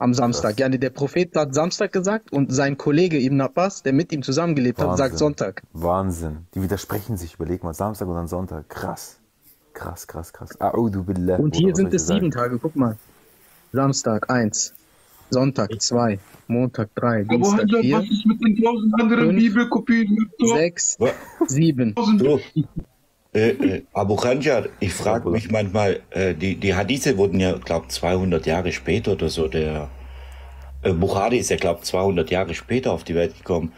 am Samstag. Ja, der Prophet hat Samstag gesagt und sein Kollege Ibn Abbas, der mit ihm zusammengelebt hat, sagt Sonntag. Wahnsinn. Die widersprechen sich, überleg mal, Samstag und dann Sonntag. Krass. Krass, krass, krass. Billah, und hier sind es 7 Tage, guck mal. Samstag 1, Sonntag 2, Montag 3, Dienstag 4, was ist mit den 1000 anderen Bibelkopien? 6, 7. Abu Khanjar, ich frage mich manchmal, die Hadithe wurden ja, glaube 200 Jahre später oder so, der Bukhari ist ja, glaube 200 Jahre später auf die Welt gekommen.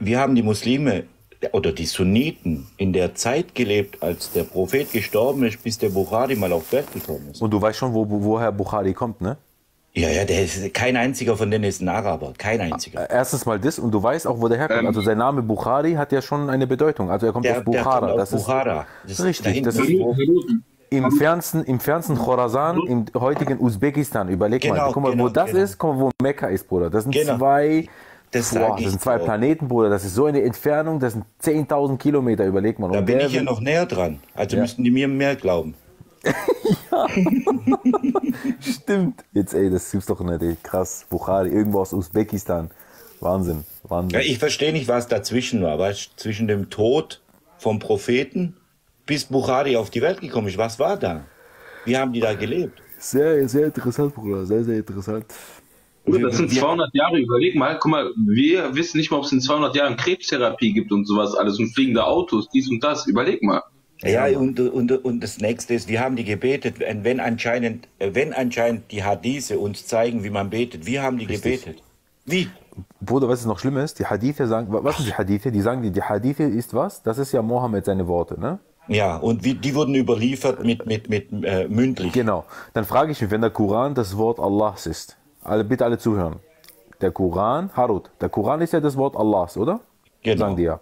Wir haben die Muslime oder die Sunniten in der Zeit gelebt, als der Prophet gestorben ist, bis der Bukhari mal auf die Welt gekommen ist. Und du weißt schon, woher Bukhari kommt, ne? Ja, der ist, kein einziger von denen ist ein Araber, kein einziger. Erstens mal das, und du weißt auch, wo der herkommt. Also sein Name Bukhari hat ja schon eine Bedeutung. Also er kommt aus Bukhara. Das ist richtig. Das ist im fernsten Chorasan, im heutigen Usbekistan. Überleg mal, guck mal, wo das ist, guck mal, wo Mekka ist, Bruder. Das sind zwei Planeten, Bruder. Das ist so eine Entfernung, das sind 10.000 Kilometer, überleg mal. Da bin ich ja noch näher dran. Also müssten die mir mehr glauben. Ja, stimmt. Jetzt, ey, das gibt's doch nicht, ey. Krass. Bukhari, irgendwo aus Usbekistan. Wahnsinn, Wahnsinn. Ja, ich verstehe nicht, was dazwischen war. Was zwischen dem Tod vom Propheten bis Bukhari auf die Welt gekommen ist. Was war da? Wie haben die da gelebt? Sehr, sehr interessant, Bruder. Sehr, sehr interessant. Das sind 200 Jahre, überleg mal. Guck mal, wir wissen nicht mal, ob es in 200 Jahren Krebstherapie gibt und sowas alles und fliegende Autos, dies und das. Überleg mal. Ja, und das nächste ist, wir haben die gebetet, wenn anscheinend die Hadithe uns zeigen, wie man betet, wir haben die gebetet. Wie? Bruder, was ist noch schlimmer ist, die Hadithe sagen, was sind die Hadithe? Die sagen, die Hadithe ist was? Das ist ja Mohammed, seine Worte, ne? Ja, und die wurden überliefert mit mündlich. Genau. Dann frage ich mich, wenn der Koran das Wort Allahs ist, bitte alle zuhören. Der Koran, Harut, der Koran ist ja das Wort Allahs, oder? Genau. Sagen die ja.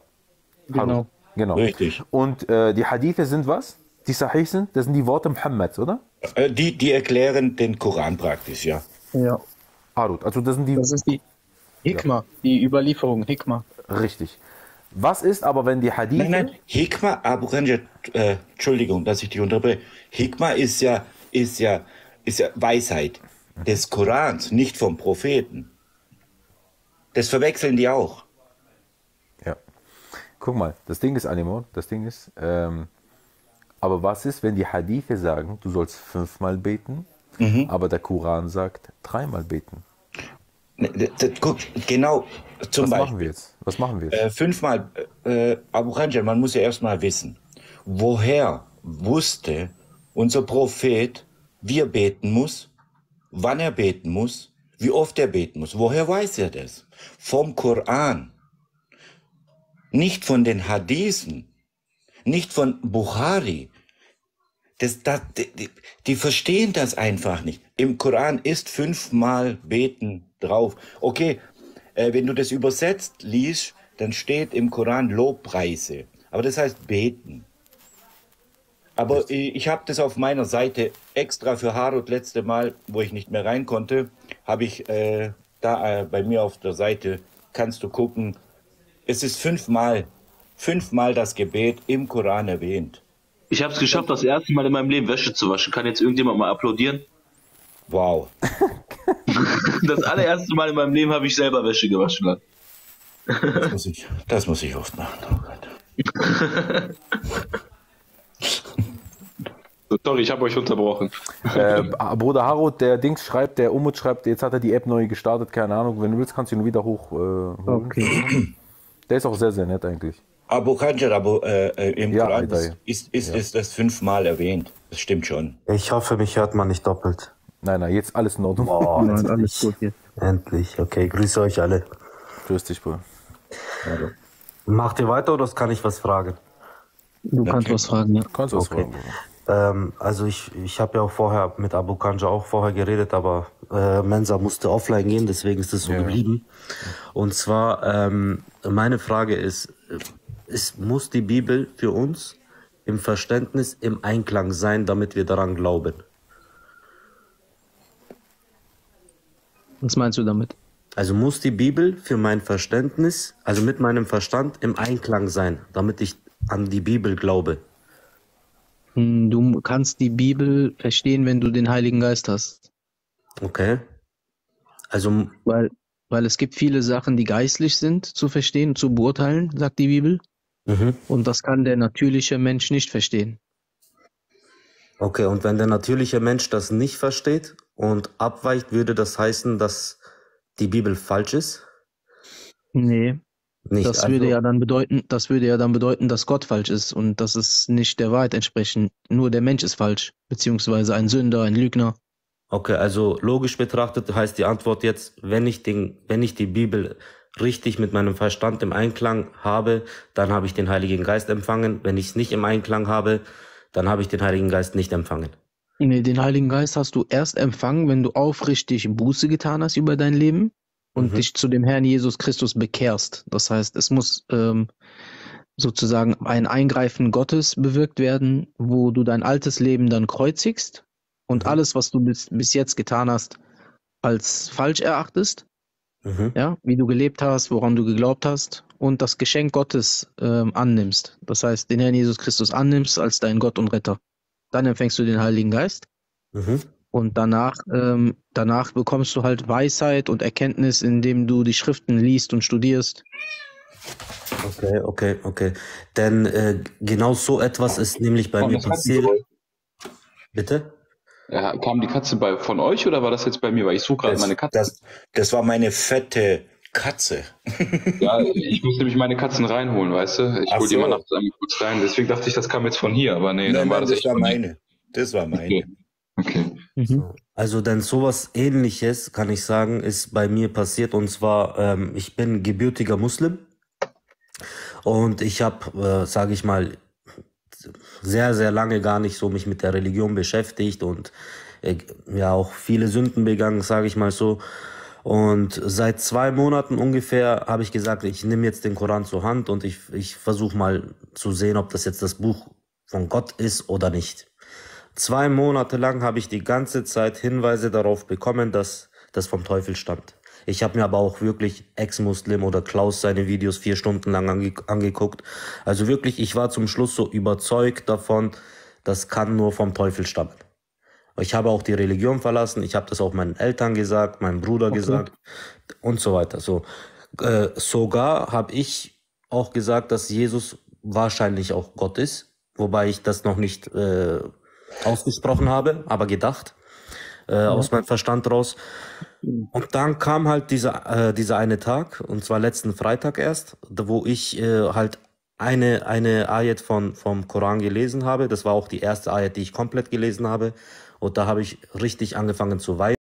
Harut. Genau. Genau. Richtig. Und die Hadithe sind was? Die Sahih sind? Das sind die Worte Muhammads, oder? Die erklären den Koran praktisch, ja. Ja. Harut, also das sind die... Das ist die Hikma, die Überlieferung, Hikma. Richtig. Was ist aber, wenn die Hadithe... Nein, Hikma, Abu Khanjar, Entschuldigung, dass ich dich unterbreche. Hikma ist ja Weisheit des Korans, nicht vom Propheten. Das verwechseln die auch. Guck mal, das Ding ist, Animor, das Ding ist, aber was ist, wenn die Hadithe sagen, du sollst 5-mal beten, aber der Koran sagt 3-mal beten? Guck, genau, zum Beispiel. Was machen wir jetzt? 5-mal, Abu Khanjar, man muss ja erstmal wissen, woher wusste unser Prophet, wie er beten muss, wann er beten muss, wie oft er beten muss? Woher weiß er das? Vom Koran. Nicht von den Hadithen, nicht von Bukhari. Die verstehen das einfach nicht. Im Koran ist 5-mal beten drauf. Okay, wenn du das übersetzt liest, dann steht im Koran Lobpreise. Aber das heißt beten. Aber ich habe das auf meiner Seite extra für Harut letzte Mal, wo ich nicht mehr rein konnte, habe ich bei mir auf der Seite, kannst du gucken, es ist 5-mal das Gebet im Koran erwähnt. Ich habe es geschafft, das erste Mal in meinem Leben Wäsche zu waschen. Kann jetzt irgendjemand mal applaudieren? Wow. Das allererste Mal in meinem Leben habe ich selber Wäsche gewaschen lassen. Das muss ich oft machen. Oh Gott. Sorry, ich habe euch unterbrochen. Bruder Harut, der Dings schreibt, der Umut schreibt, jetzt hat er die App neu gestartet, keine Ahnung. Wenn du willst, kannst du ihn wieder hoch. Okay. Der ist auch sehr, sehr nett eigentlich. Abu Khanjar, im Koran ist das 5-mal erwähnt. Das stimmt schon. Ich hoffe, mich hört man nicht doppelt. Nein, nein, jetzt alles in Ordnung. Oh, nein, alles gut jetzt. Endlich, okay. Grüße euch alle. Grüß dich, Bruder. Ja, macht ihr weiter oder kann ich was fragen? Du kannst was fragen, ja. Kannst was fragen. Also ich habe ja auch vorher mit Abu Khanjar geredet, aber Mensa musste offline gehen, deswegen ist es so geblieben. Und zwar, meine Frage ist, muss die Bibel für uns im Verständnis im Einklang sein, damit wir daran glauben? Was meinst du damit? Also muss die Bibel für mein Verständnis, also mit meinem Verstand im Einklang sein, damit ich an die Bibel glaube? Du kannst die Bibel verstehen, wenn du den Heiligen Geist hast. Okay. Also weil es gibt viele Sachen, die geistlich sind, zu verstehen, zu beurteilen, sagt die Bibel. Mhm. Und das kann der natürliche Mensch nicht verstehen. Okay, und wenn der natürliche Mensch das nicht versteht und abweicht, würde das heißen, dass die Bibel falsch ist? Nee. Nicht das würde ja dann bedeuten, dass Gott falsch ist und dass es nicht der Wahrheit entsprechen. Nur der Mensch ist falsch, beziehungsweise ein Sünder, ein Lügner. Okay, also logisch betrachtet heißt die Antwort jetzt, wenn ich die Bibel richtig mit meinem Verstand im Einklang habe, dann habe ich den Heiligen Geist empfangen. Wenn ich es nicht im Einklang habe, dann habe ich den Heiligen Geist nicht empfangen. Nee, den Heiligen Geist hast du erst empfangen, wenn du aufrichtig Buße getan hast über dein Leben. Und dich zu dem Herrn Jesus Christus bekehrst. Das heißt, es muss sozusagen ein Eingreifen Gottes bewirkt werden, wo du dein altes Leben dann kreuzigst und alles, was du bis jetzt getan hast, als falsch erachtest, ja, wie du gelebt hast, woran du geglaubt hast und das Geschenk Gottes annimmst. Das heißt, den Herrn Jesus Christus annimmst als deinen Gott und Retter. Dann empfängst du den Heiligen Geist. Und danach bekommst du halt Weisheit und Erkenntnis, indem du die Schriften liest und studierst. Okay, okay, okay. Denn genau so etwas ist nämlich bei mir passiert. Bitte? Ja, kam die Katze von euch oder war das jetzt bei mir? Weil ich suche gerade meine Katze. Das war meine fette Katze. Ja, ich muss nämlich meine Katzen reinholen, weißt du? Ich hole die mal nach kurz rein. Deswegen dachte ich, das kam jetzt von hier, aber nee, nein, dann war das echt von mir. Das war meine. Okay. Okay. Also denn sowas Ähnliches, kann ich sagen, ist bei mir passiert. Und zwar, ich bin gebürtiger Muslim und ich habe, sage ich mal, sehr, sehr lange gar nicht so mich mit der Religion beschäftigt und ja auch viele Sünden begangen, sage ich mal so. Und seit 2 Monaten ungefähr habe ich gesagt, ich nehme jetzt den Koran zur Hand und ich versuche mal zu sehen, ob das jetzt das Buch von Gott ist oder nicht. 2 Monate lang habe ich die ganze Zeit Hinweise darauf bekommen, dass das vom Teufel stammt. Ich habe mir aber auch wirklich Ex-Muslim oder Klaus seine Videos 4 Stunden lang angeguckt. Also wirklich, ich war zum Schluss so überzeugt davon, das kann nur vom Teufel stammen. Ich habe auch die Religion verlassen, ich habe das auch meinen Eltern gesagt, meinem Bruder gesagt und so weiter. So, sogar habe ich auch gesagt, dass Jesus wahrscheinlich auch Gott ist, wobei ich das noch nicht ausgesprochen habe, aber gedacht, aus meinem Verstand raus. Und dann kam halt dieser eine Tag, und zwar letzten Freitag erst, wo ich halt eine Ayat vom Koran gelesen habe. Das war auch die erste Ayat, die ich komplett gelesen habe. Und da habe ich richtig angefangen zu weinen.